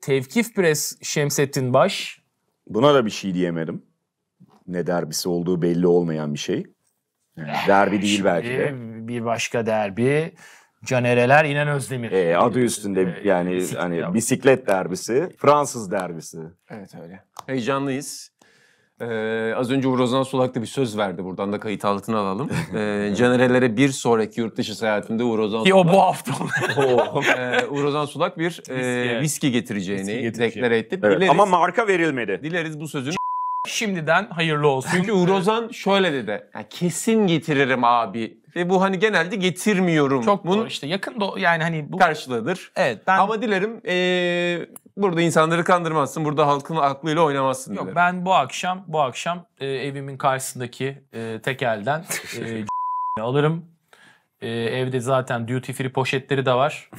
Tevkif pres Şemsettin Baş. Buna da bir şey diyemedim. Ne derbisi olduğu belli olmayan bir şey. Yani derbi değil şimdi belki de. Bir başka derbi. Caner Eler, İnan Özdemir. Adı üstünde yani bisiklet, hani bisiklet derbisi, Fransız derbisi. Evet öyle. Heyecanlıyız. Az önce Uğur Ozan Sulak da bir söz verdi. Buradan da kayıt altına alalım. Caner Eler'e bir sonraki yurt dışı seyahatimde Uğur Ozan Sulak... bu hafta Uğur Ozan Sulak bir viski getireceğini deklare etti. Evet. Dileriz, ama marka verilmedi. Dileriz bu sözün... Şimdiden hayırlı olsun. Çünkü Uğur Ozan şöyle dedi. Yani kesin getiririm abi. Ve bu hani genelde getirmiyorum. Çok bunun işte yakın yani hani bu karşılığıdır. Evet. Ben... Ama dilerim burada insanları kandırmazsın. Burada halkın aklıyla oynamazsın. Yok dilerim. Ben bu akşam evimin karşısındaki tekelden alırım. Evde zaten duty free poşetleri de var.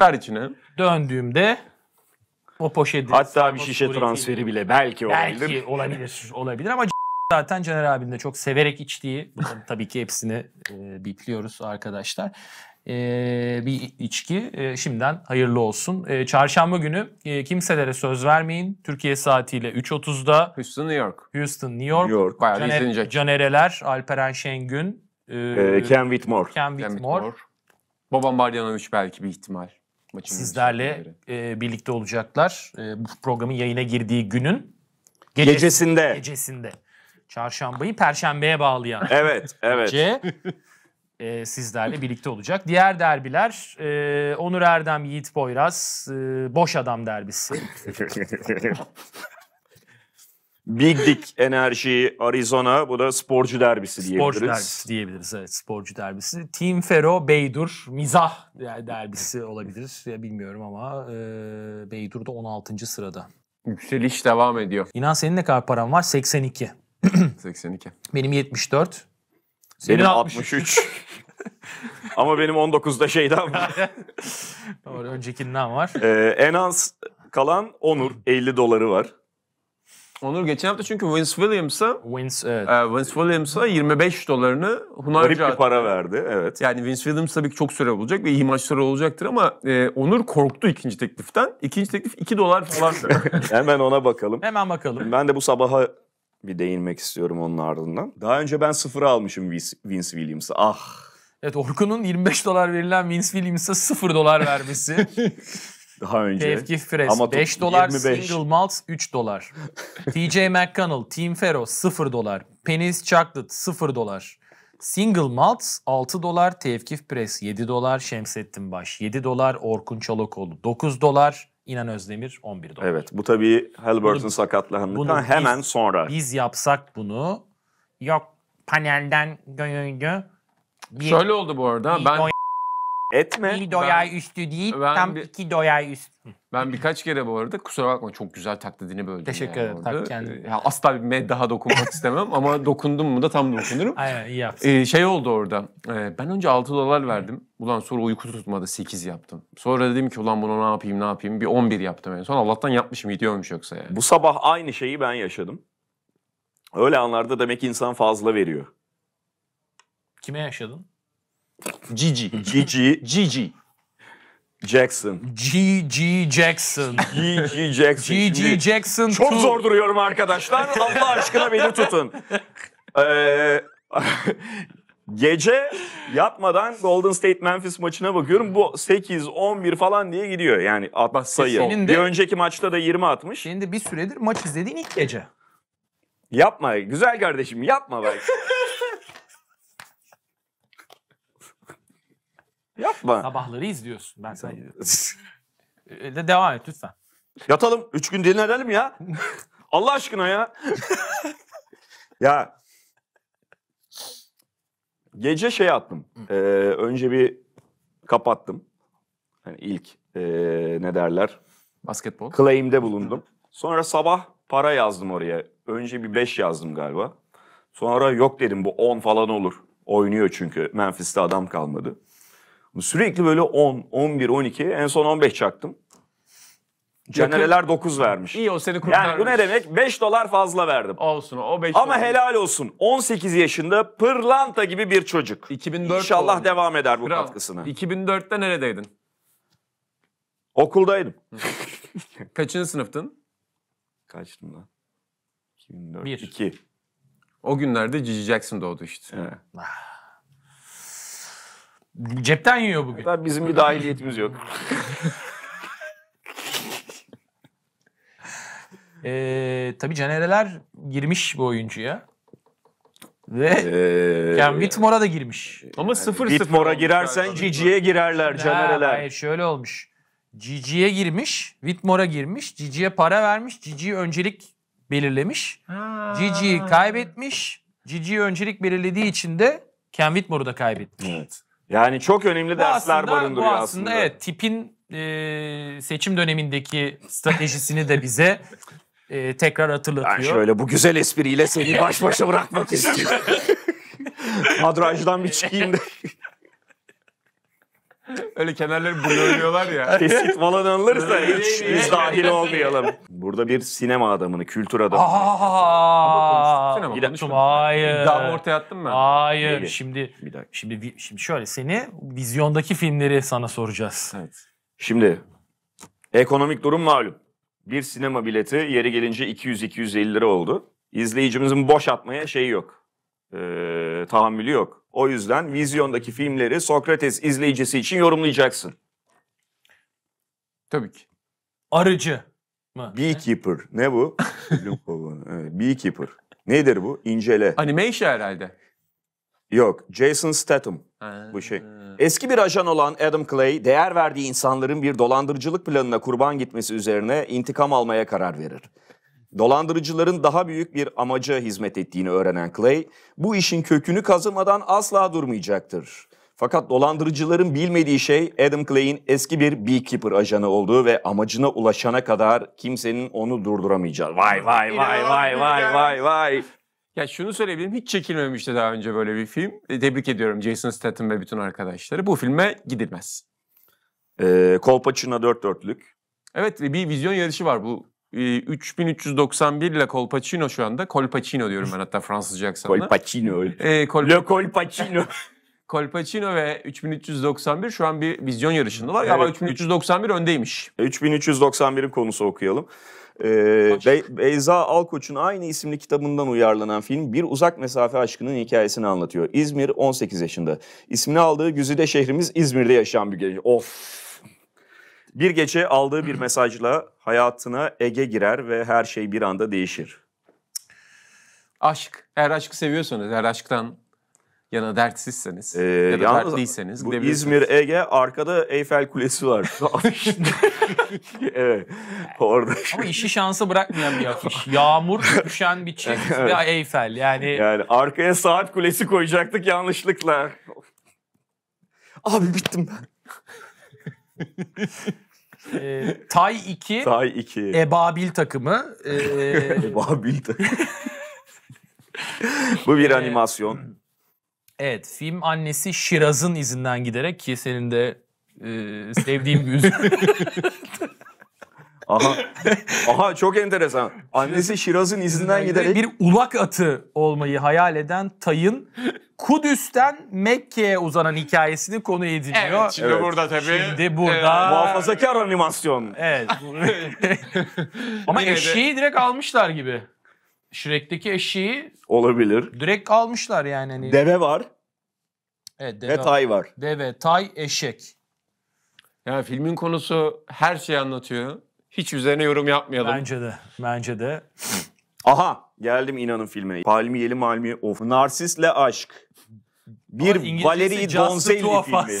Ver içine. Döndüğümde o poşeti. Hatta bir şişe transferi bile belki olabilir. Belki olabilir ama zaten Caner abinin de çok severek içtiği, tabii ki hepsini bitliyoruz arkadaşlar. Bir içki şimdiden hayırlı olsun. Çarşamba günü kimselere söz vermeyin. Türkiye saatiyle 3.30'da. Houston, New York. Caner Eler, Alperen Şengün. Ken Whitmore. Boban Bardjanovic belki bir ihtimal. Sizlerle birlikte olacaklar. Bu programın yayına girdiği günün gecesinde. Çarşambayı Perşembe'ye bağlayan. Evet. Sizlerle birlikte olacak. Diğer derbiler Onur Erdem, Yiğit Poyraz, Boş Adam derbisi. Big Dick Enerji, Arizona. Bu da sporcu derbisi diyebiliriz. Sporcu derbisi. Team Fero, Beydur, Mizah derbisi olabilir. Ya bilmiyorum ama Beydur da 16. sırada. Yükseliş devam ediyor. İnan senin ne kadar paran var? 82. Benim 74. Benim 63. Ama benim 19'da şeyden var. Doğru, öncekinden var. En az kalan Onur. $50 var. Onur geçen hafta çünkü Vince Williams'a $25'ını Hunarca garip bir para verdi. Evet. Yani Vince Williams tabii ki çok süre olacak ve iyi maçlar olacaktır ama Onur korktu ikinci tekliften. İkinci teklif $2 falan. Hemen ona bakalım. Ben de bu sabaha bir değinmek istiyorum onun ardından. Daha önce ben 0'a almışım Vince Williams'ı. Evet, Orkun'un $25 verilen Vince Williams'a $0 vermesi. Daha önce. Tevkif Pres $5, Single Malt $3. TJ McConnell, Team Fero $0. Penis Chocolate $0. Single Malt $6. Tevkif Pres $7. Şemsettin Baş $7. Orkun Çolakoğlu $9. İnan Özdemir $11. Evet, bu tabii Halbert'ın sakatlandıktan hemen sonra. Biz yapsak bunu, yok panelden şöyle oldu bu arada. Ben birkaç kere bu arada, kusura bakma, çok güzel taklidini böldüm. Teşekkür ederim. Asla bir meddaha dokunmak istemem ama dokundum mu da tam dokunurum. Aynen, iyi yaptın. Şey oldu orada, ben önce $6 verdim. Ulan sonra uyku tutmadı, 8 yaptım. Sonra dedim ki ulan bunu ne yapayım, bir 11 yaptım en son. Allah'tan yapmışım, gidiyormuş yoksa yani. Bu sabah aynı şeyi ben yaşadım. Öyle anlarda demek insan fazla veriyor. Kime yaşadın? G.G. Jackson. Çok zor duruyorum arkadaşlar. Allah aşkına beni tutun. Gece yatmadan Golden State Memphis maçına bakıyorum. Bu 8-11 falan diye gidiyor. Yani atma sayı. Bir önceki maçta da 20 atmış. Senin de bir süredir maç izlediğin ilk gece. Yapma güzel kardeşim, yapma bak. Yapma. Sabahları izliyorsun. Ben sana Devam et lütfen. Yatalım. 3 gün dinlenelim ya. Allah aşkına ya. Ya. Gece şey attım. Önce bir kapattım. Yani ilk ne derler? Basketbol. Claim'de bulundum. Sonra sabah para yazdım oraya. Önce bir 5 yazdım galiba. Sonra yok dedim, bu 10 falan olur. Oynuyor çünkü. Memphis'te adam kalmadı. Sürekli böyle 10, 11, 12. En son 15 çaktım. Caner Eler 9 vermiş. İyi, o seni kurtarmış. Yani bu ne demek? 5 dolar fazla verdim. Olsun o 5 dolar. Ama helal olsun. 18 yaşında pırlanta gibi bir çocuk. 2004 İnşallah oldu. Devam eder bu Kral, katkısına. 2004'te neredeydin? Okuldaydım. Kaçıncı sınıftın? Kaçtım lan? 2004. 1. 2. O günlerde Cici Jackson doğdu işte. Evet. Cepten yiyor bugün. Hatta bizim bir dahiliyetimiz yok. Tabii Caner Eler girmiş bu oyuncuya. Ve yani Whitmore'a da girmiş. Ama 0-0. Yani Whitmore'a girersen Cici'ye girerler Caner Eler. Hayır, şöyle olmuş. Cici'ye girmiş, Whitmore'a girmiş. Cici'ye para vermiş, Cici'yi öncelik belirlemiş. Cici'yi kaybetmiş. Cici'yi öncelik belirlediği için de Ken Whitmore'u da kaybetmiş. Evet. Yani çok önemli bu dersler aslında, barındırıyor aslında. Evet, tipin seçim dönemindeki stratejisini de bize tekrar hatırlatıyor. Ben şöyle bu güzel espriyle seni baş başa bırakmak istiyorum. Madrajdan bir çıkayım da. Öyle kenarları buluyorlar ya. Kesit falan alınırsa hiç biz dahil olmayalım. Burada bir sinema adamını, kültür adamını. Ama konuştum. Hayır. Daha ortaya attın mı? Hayır. Neyle? Şimdi şöyle, seni vizyondaki filmleri sana soracağız. Evet. Şimdi ekonomik durum malum. Bir sinema bileti yeri gelince 200-250 lira oldu. İzleyicimizin boş atmaya şeyi yok. Tahammülü yok. O yüzden vizyondaki filmleri Sokrates izleyicisi için yorumlayacaksın. Tabii ki. Arıcı mı? Beekeeper. Ne bu? Beekeeper. Nedir bu? İncele. Animation herhalde. Yok. Jason Statham. Bu şey. Eski bir ajan olan Adam Clay, değer verdiği insanların bir dolandırıcılık planına kurban gitmesi üzerine intikam almaya karar verir. Dolandırıcıların daha büyük bir amaca hizmet ettiğini öğrenen Clay, bu işin kökünü kazımadan asla durmayacaktır. Fakat dolandırıcıların bilmediği şey Adam Clay'in eski bir beekeeper ajanı olduğu ve amacına ulaşana kadar kimsenin onu durduramayacağı. Vay vay vay vay vay vay vay. Ya şunu söyleyebilirim, hiç çekilmemişti daha önce böyle bir film. Tebrik ediyorum Jason Statham ve bütün arkadaşları. Bu filme gidilmez. Kolpaçino 4-4'lük. Evet, bir vizyon yarışı var bu. 3391 ile Kolpaçino şu anda. Kolpaçino diyorum ben hatta Fransızca aksanla. Kolpaçino. Le Kolpaçino. Kolpaçino ve 3391 şu an bir vizyon yarışındalar. Evet. Ama 3391 öndeymiş. 3391'in konusu okuyalım. Beyza Alkoç'un aynı isimli kitabından uyarlanan film bir uzak mesafe aşkının hikayesini anlatıyor. İzmir 18 yaşında. İsmini aldığı güzide şehrimiz İzmir'de yaşayan bir genç. Of! Bir gece aldığı bir mesajla hayatına Ege girer ve her şey bir anda değişir. Aşk. Eğer aşkı seviyorsanız, eğer aşktan yana dertsizseniz ya da dertliyseniz. Bu İzmir, Ege, arkada Eyfel Kulesi var. Evet. Orada. Ama işi şansa bırakmayan bir afiş. Yağmur, düşen bir çift evet. Ve Eyfel. Yani arkaya saat kulesi koyacaktık yanlışlıkla. Abi bittim ben. Tay 2 Ebabil takımı Ebabil takımı. Bu bir animasyon. Evet, film annesi Şiraz'ın izinden giderek, ki senin de sevdiğim bir üzüm. Aha çok enteresan. Annesi Şiraz'ın izinden giderek bir ulak atı olmayı hayal eden Tay'ın Kudüs'ten Mekke'ye uzanan hikayesini konu ediniyor. Evet, şimdi burada tabii. Şimdi burada. Muhafazakar animasyon. Evet. Ama eşeği direkt almışlar gibi. Shrek'teki eşeği. Olabilir. Direkt almışlar yani. Hani. Deve var. Evet, deve ve Tay var. Deve, Tay, eşek. Yani filmin konusu her şeyi anlatıyor. Hiç üzerine yorum yapmayalım. Bence de. Aha, geldim İnan'ın filmine. Palmiyeli malmi of. Narsisle aşk. Bir Valeri Donzelli filmi.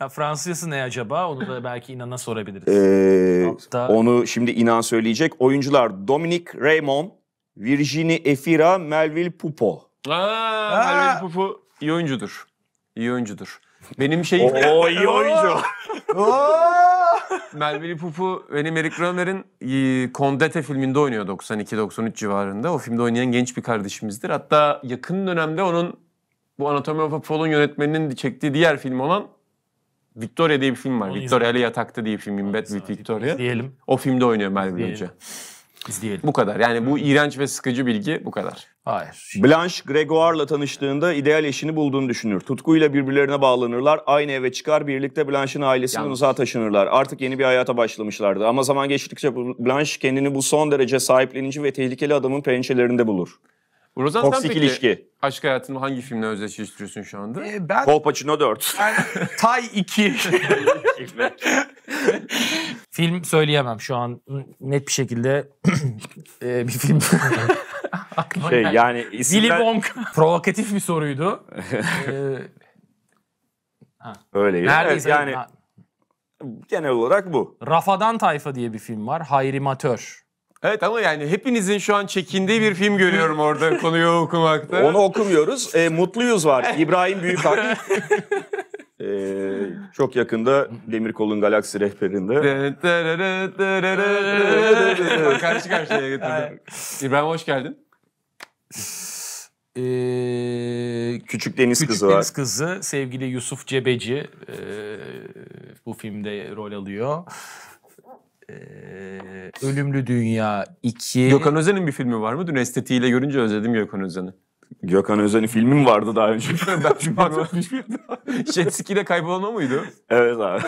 Ya Fransızcası ne acaba? Onu da belki İnan'a sorabiliriz. Onu şimdi İnan söyleyecek. Oyuncular Dominique Raymond, Virginie Efira, Melvil Poupaud. Melvil Poupaud iyi oyuncudur. İyi oyuncudur. Benim şeyim... iyi oyuncu. Melvil Poupaud, benim Eric Romer'in Kondete filminde oynuyor 92-93 civarında. O filmde oynayan genç bir kardeşimizdir. Hatta yakın dönemde onun, bu Anatomy of a Fall'un yönetmeninin çektiği diğer film olan Victoria diye bir film var. Victoria ile Yatakta diye bir film. Bad with Victoria. Diyelim. O filmde oynuyor Melvil Hoca. Bu kadar. Yani bu iğrenç ve sıkıcı bilgi bu kadar. Hayır. Blanche Gregoire'la tanıştığında ideal eşini bulduğunu düşünür. Tutkuyla birbirlerine bağlanırlar. Aynı eve çıkar. Birlikte Blanche'in ailesinden uzağa taşınırlar. Artık yeni bir hayata başlamışlardı. Ama zaman geçtikçe Blanche kendini bu son derece sahiplenici ve tehlikeli adamın pençelerinde bulur. Rozan, toksik ilişki. Aşk hayatını hangi filmle özdeşleştiriyorsun şu anda? Ben... Kolpaçino 4. Tay 2. Film söyleyemem şu an. Net bir şekilde bir film. Yani isimden... Provokatif bir soruydu. Öyle. Neredeyse evet, yani genel olarak bu. Rafadan Tayfa diye bir film var. Hayrimatör. Evet, ama yani hepinizin şu an çekindiği bir film görüyorum orada konuyu okumakta. Onu okumuyoruz. Mutluyuz var. İbrahim Büyükak. Çok yakında Demirkol'un Galaksi Rehberinde. Karşı karşıya getirdim. İbrahim hoş geldin. Küçük Deniz Kızı var. Küçük Deniz Kızı, sevgili Yusuf Cebeci bu filmde rol alıyor. Ölümlü Dünya 2. Gökhan Özen'in bir filmi var mı? Dün estetiğiyle görünce özledim Gökhan Özen'i. Gökhan Özen'in filmi mi vardı daha önce? Ben şu Jetski ile kaybolma mıydı? Evet abi.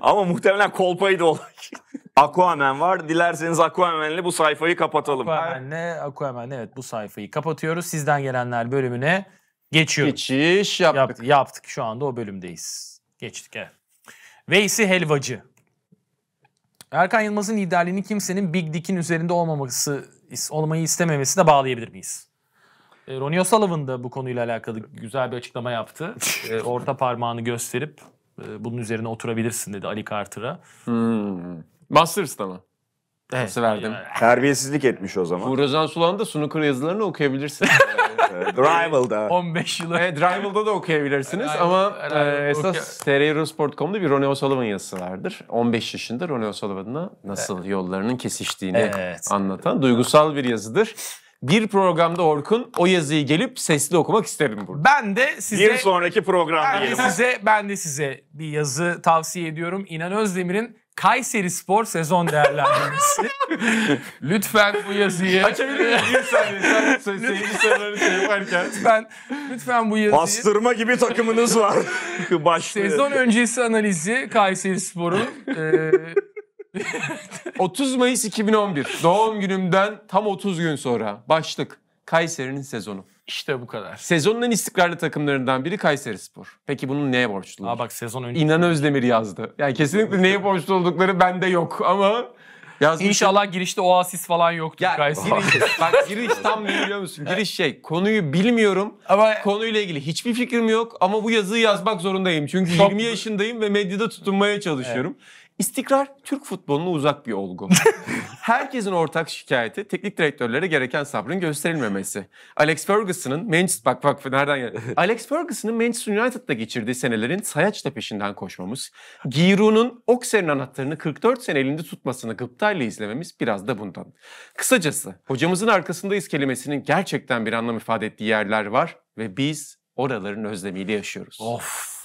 Ama muhtemelen kolpaydı olay. Aquaman var. Dilerseniz Aquaman'le bu sayfayı kapatalım. Aquaman, evet, bu sayfayı kapatıyoruz. Sizden gelenler bölümüne geçiyoruz. Geçiş yaptık. Yaptık. Şu anda o bölümdeyiz. Geçtik, evet. Veysi Helvacı. Erkan Yılmaz'ın liderliğini kimsenin Big Dick'in üzerinde olmayı istememesine bağlayabilir miyiz? Ronnie O'Sullivan da bu konuyla alakalı güzel bir açıklama yaptı. Orta parmağını gösterip bunun üzerine oturabilirsin dedi Ali Carter'a. Masters'ta mı? Evet. Nasıl verdim? Terbiyesizlik etmiş o zaman. Uğur Ozan Sulak'ın da snooker yazılarını okuyabilirsiniz. Drivel'da. 15 yıl. Drivel'da da okuyabilirsiniz ama esas TR-Eurosport.com'da bir Ronnie O'Sullivan yazısı vardır. 15 yaşında Ronnie O'Sullivan'la nasıl yollarının kesiştiğini anlatan duygusal bir yazıdır. Bir programda Orkun o yazıyı gelip sesli okumak isterim burada. Ben de size bir sonraki programda ben de size bir yazı tavsiye ediyorum. İnan Özdemir'in Kayseri Spor sezon değerlendirmesi. Lütfen bu yazıyı açabilir miyim? Lütfen bu yazıyı. Bastırma gibi takımınız var. Sezon öncesi analizi Kayseri Spor'un. 30 Mayıs 2011 doğum günümden tam 30 gün sonra başlık. Kayseri'nin sezonu. İşte bu kadar. Sezonun en istikrarlı takımlarından biri Kayserispor. Peki bunun neye borçlu? Aa bak, sezon önce İnan Özdemir yazdı. Yani kesinlikle neye borçlu oldukları bende yok ama yazmış. İnşallah girişte oasis falan yoktur Kayseri. Bak giriş tam ne biliyor musun? Giriş şey, konuyu bilmiyorum ama konuyla ilgili hiçbir fikrim yok ama bu yazıyı yazmak zorundayım. Çünkü 20 yaşındayım ve medyada tutunmaya çalışıyorum. Evet. İstikrar Türk futboluna uzak bir olgu. Herkesin ortak şikayeti teknik direktörlere gereken sabrın gösterilmemesi. Alex Ferguson'ın Manchester United'da geçirdiği senelerin sayaçla peşinden koşmamız, Giroud'un Auxerre'in anahtarını 44 sene elinde tutmasını gıptayla izlememiz biraz da bundan. Kısacası hocamızın arkasındayız kelimesinin gerçekten bir anlam ifade ettiği yerler var ve biz oraların özlemiyle yaşıyoruz.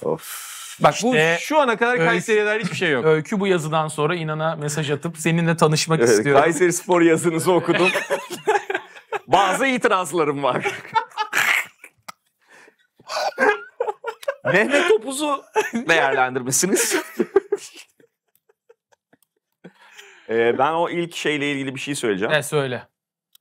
Of. Bak işte, bu şu ana kadar Kayseri'ler hiçbir şey yok. Öykü bu yazıdan sonra İnan'a mesaj atıp seninle tanışmak istiyorum. Kayseri Spor yazınızı okudum. Bazı itirazlarım var. Mehmet Topuz'u değerlendirmesiniz. Ben o ilk şeyle ilgili bir şey söyleyeceğim. Söyle.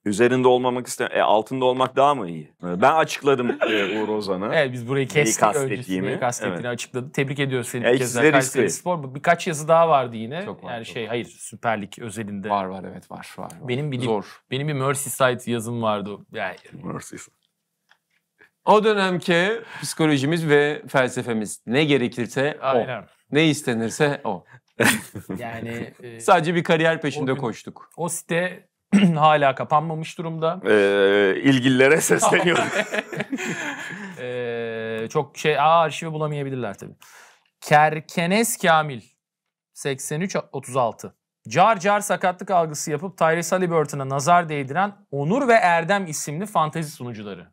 Üzerinde olmamak istemiyorum. Altında olmak daha mı iyi? Ben açıkladım Uğur Ozan'ı. Evet, biz burayı kestik. Öncesini kastettiğini açıkladı. Tebrik ediyoruz seni. Kayserispor. Birkaç yazı daha vardı yine. Çok var, yani hayır, Süper Lig özelinde. Var evet var. Benim bir Merseyside yazım vardı. Yani Merseyside. O dönemki psikolojimiz ve felsefemiz ne gerekirse aynen. O. Ne istenirse o. Yani sadece bir kariyer peşinde koştuk. O site hala kapanmamış durumda. İlgililere sesleniyorum. Çok arşivi bulamayabilirler tabii. Kerkenes Kamil 83-36. Car car sakatlık algısı yapıp Tyrese Haliburton'a nazar değdiren Onur ve Erdem isimli fantezi sunucuları.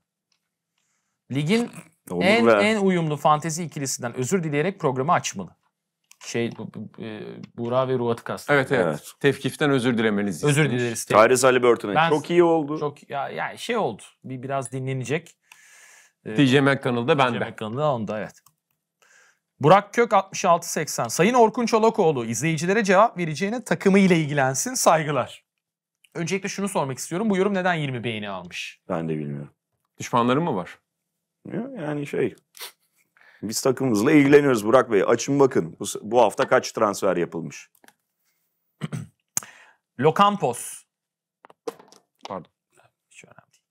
Ligin en uyumlu fantezi ikilisinden özür dileyerek programı açmalı. Buğra ve Ruhat'ı kastım. Evet. Tevkiften özür dilemeliyiz. Özür dileriz. Tyrese Haliburton'a çok iyi oldu. Çok ya oldu. Biraz dinlenecek. TJ McConnell'da bende. TJ McConnell'da onda evet. Burak Kök 66-80. Sayın Orkun Çolakoğlu izleyicilere cevap vereceğine takımıyla ilgilensin. Saygılar. Öncelikle şunu sormak istiyorum. Bu yorum neden 20 beğeni almış? Ben de bilmiyorum. Düşmanların mı var? Yani biz takımımızla ilgileniyoruz Burak Bey. Açın bakın. Bu hafta kaç transfer yapılmış? Locampos. Pardon. Hiç önemli değil.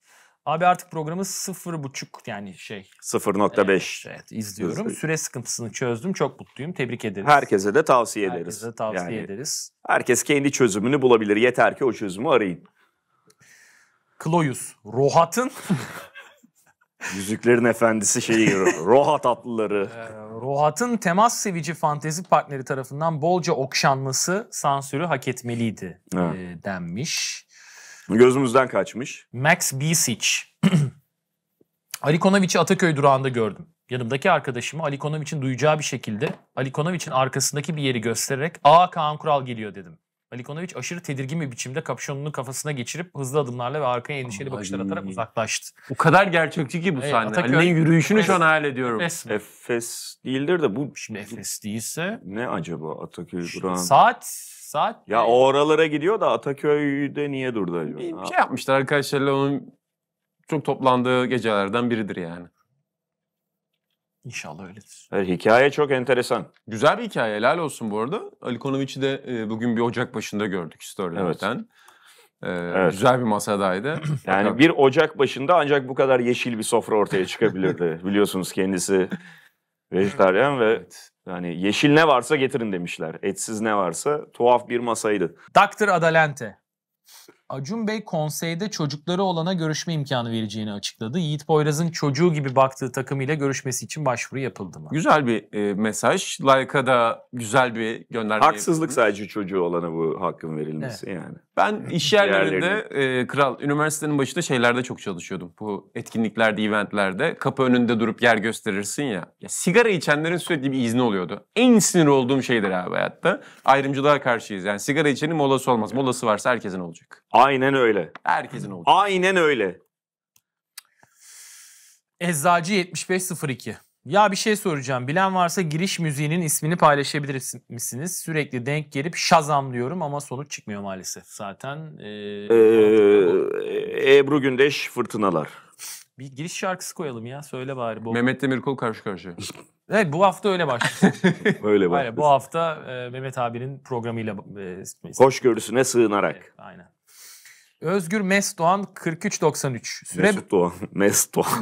Abi artık programı 0.5 yani 0.5. Evet, izliyorum. Süre sıkıntısını çözdüm. Çok mutluyum. Tebrik ederiz. Herkese de tavsiye ederiz. Herkes kendi çözümünü bulabilir. Yeter ki o çözümü arayın. Kloyus. Rohat'ın... Yüzüklerin Efendisi Ruhat atlıları. Ruhat'ın temas sevici fantezi partneri tarafından bolca okşanması sansürü hak etmeliydi denmiş. Gözümüzden kaçmış. Max Bisic. Ali Konovic'i Ataköy durağında gördüm. Yanımdaki arkadaşımı Ali Konovic'in duyacağı bir şekilde Ali Konovic'in arkasındaki bir yeri göstererek Kaan Kural geliyor dedim. Ali Konovic aşırı tedirgin bir biçimde kapşonunu kafasına geçirip hızlı adımlarla ve arkaya endişeli bakışlar atarak uzaklaştı. O kadar gerçekçi ki bu sahne. Ali'nin yürüyüşünü şu an hayal ediyorum. Efes değildir de bu... Şimdi Efes değilse... Ne acaba Ataköy duran? Saat... Ya o oralara gidiyor da Ataköy'de niye durdu acaba? Bir şey yapmışlar arkadaşlarla, onun çok toplandığı gecelerden biridir yani. İnşallah öyledir. Hikaye çok enteresan. Güzel bir hikaye. Helal olsun bu arada. Ali Konovic'i de bugün bir ocak başında gördük storylerden. Evet. Güzel bir masadaydı. Yani bir ocak başında ancak bu kadar yeşil bir sofra ortaya çıkabilirdi. Biliyorsunuz kendisi vejetaryen ve yani yeşil ne varsa getirin demişler. Etsiz ne varsa, tuhaf bir masaydı. Dr. Adalente. Acun Bey konseyde çocukları olana görüşme imkanı vereceğini açıkladı. Yiğit Poyraz'ın çocuğu gibi baktığı takımıyla görüşmesi için başvuru yapıldı mı? Güzel bir mesaj. Like'a da güzel bir gönderme. Haksızlık sadece çocuğu olana bu hakkın verilmesi yani. Ben iş yerlerinde Kral, üniversitenin başında şeylerde çok çalışıyordum. Bu etkinliklerde, eventlerde kapı önünde durup yer gösterirsin ya. Sigara içenlerin sürekli bir izni oluyordu. En sinir olduğum şeydir abi hayatta. Ayrımcılığa karşıyız. Yani sigara içenin molası olmaz. Molası varsa herkesin olacak. Aynen öyle. Herkesin oldu. Aynen öyle. Eczacı 7502. Ya bir şey soracağım. Bilen varsa giriş müziğinin ismini paylaşabilir misiniz? Sürekli denk gelip şazamlıyorum ama sonuç çıkmıyor maalesef. Zaten... Ebru Gündeş Fırtınalar. Bir giriş şarkısı koyalım ya. Söyle bari. Mehmet Demirkol karşı karşıya. Evet, bu hafta öyle başladı. Öyle başladı. Bu hafta Mehmet abinin programıyla... Hoşgörüsüne sığınarak. Evet, aynen. Özgür Mesdoğan 43-93. Mesdoğan.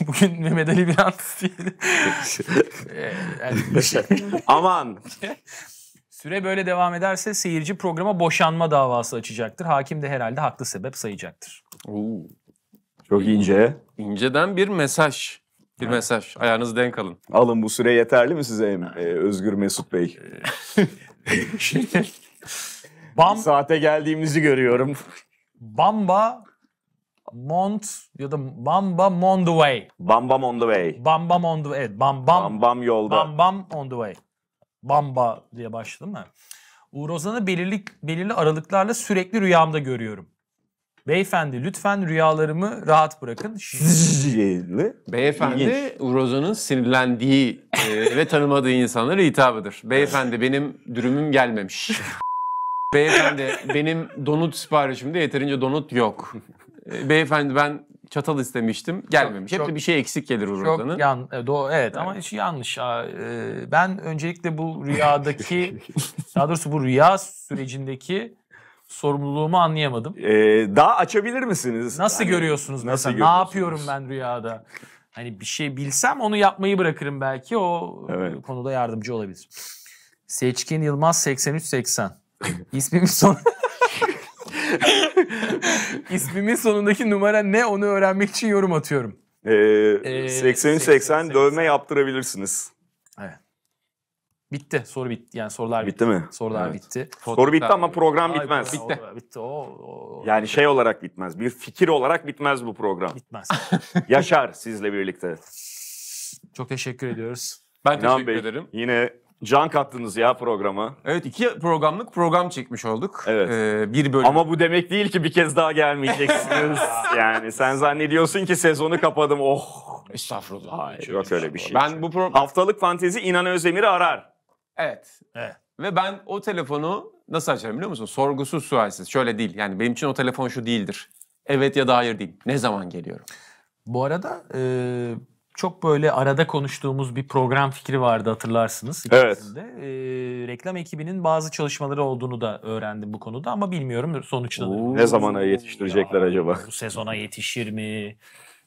Bugün Mehmet Ali Birant diyelim. Aman. Süre böyle devam ederse seyirci programa boşanma davası açacaktır. Hakim de herhalde haklı sebep sayacaktır. Oo. Çok ince. İnceden bir mesaj. Bir mesaj. Ayağınızı denk alın. Alın, bu süre yeterli mi size Özgür Mesut Bey? Saate geldiğimizi görüyorum. Bamba diye başladım ben. Uğur Ozan'ı belirli aralıklarla sürekli rüyamda görüyorum. Beyefendi lütfen rüyalarımı rahat bırakın. Beyefendi Uğur Ozan'ın sinirlendiği ve tanımadığı insanlara hitabıdır. Beyefendi benim dürümüm gelmemiş. Beyefendi benim donut siparişimde yeterince donut yok. Beyefendi ben çatal istemiştim, gelmemiş. Hep de bir şey eksik gelir Uğur'dan'ın. Ama hiç yanlış. Ben öncelikle bu rüyadaki, daha doğrusu bu rüya sürecindeki sorumluluğumu anlayamadım. Daha açabilir misiniz? Nasıl yani, görüyorsunuz mesela? Nasıl görüyorsunuz? Ne yapıyorum ben rüyada? Hani bir şey bilsem onu yapmayı bırakırım belki. O evet, konuda yardımcı olabilir. Seçkin Yılmaz 83-80. İsmimiz son... İsmimin sonundaki numara ne, onu öğrenmek için yorum atıyorum. 83-80 dövme yaptırabilirsiniz. Evet. Bitti. Soru bitti. Yani sorular bitti. Bitti mi? Sorular evet, bitti. Soru bitti ama program bitmez. Bitti. Bitti. Yani şey olarak bitmez. Bir fikir olarak bitmez bu program. Bitmez. Yaşar sizle birlikte. Çok teşekkür ediyoruz. Ben İnan teşekkür ederim. Yine can kattınız ya programa. Evet, 2 programlık program çekmiş olduk. Evet. Bir bölüm. Ama bu demek değil ki bir kez daha gelmeyeceksiniz. Yani sen zannediyorsun ki sezonu kapadım. Oh. Estağfurullah. Hayır, yok öyle bir şey. Ben bu program... Haftalık fantezi İnan Özdemir'i arar. Evet, evet. Ve ben o telefonu nasıl açarım biliyor musun? Sorgusuz sualsiz. Şöyle değil. Yani benim için o telefon şu değildir. Evet ya da hayır değil. Ne zaman geliyorum? Bu arada... Çok böyle arada konuştuğumuz bir program fikri vardı, hatırlarsınız. Evet. Reklam ekibinin bazı çalışmaları olduğunu da öğrendim bu konuda ama bilmiyorum sonuçlanır. Ne zamana yetiştirecekler ya, acaba? Bu sezona yetişir mi?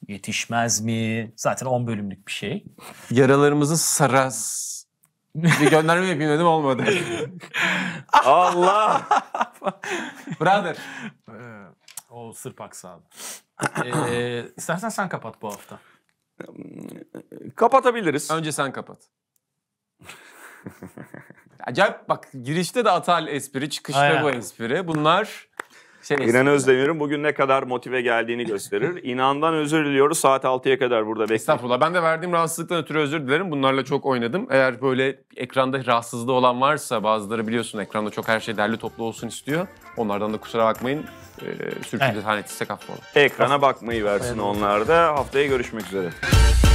Yetişmez mi? Zaten 10 bölümlük bir şey. Yaralarımızı saras. Bir gönderme yapayım dedim, olmadı. Allah! Brother. O sırf aksa. İstersen sen kapat bu hafta. Kapatabiliriz. Önce sen kapat. Acayip bak, girişte de Atal espri, çıkışta bu espri. Bunlar şey, İnan Özdemir'in bugün ne kadar motive geldiğini gösterir. İnan'dan özür diliyoruz. Saat 6'ya kadar burada bekliyoruz. Estağfurullah. Ben de verdiğim rahatsızlıktan ötürü özür dilerim. Bunlarla çok oynadım. Eğer böyle ekranda rahatsızlığı olan varsa, bazıları biliyorsun ekranda çok her şey derli toplu olsun istiyor. Onlardan da kusura bakmayın. Sürçülü tanetiysek affola. Ekrana bakmayı versin onlar da. Haftaya görüşmek üzere.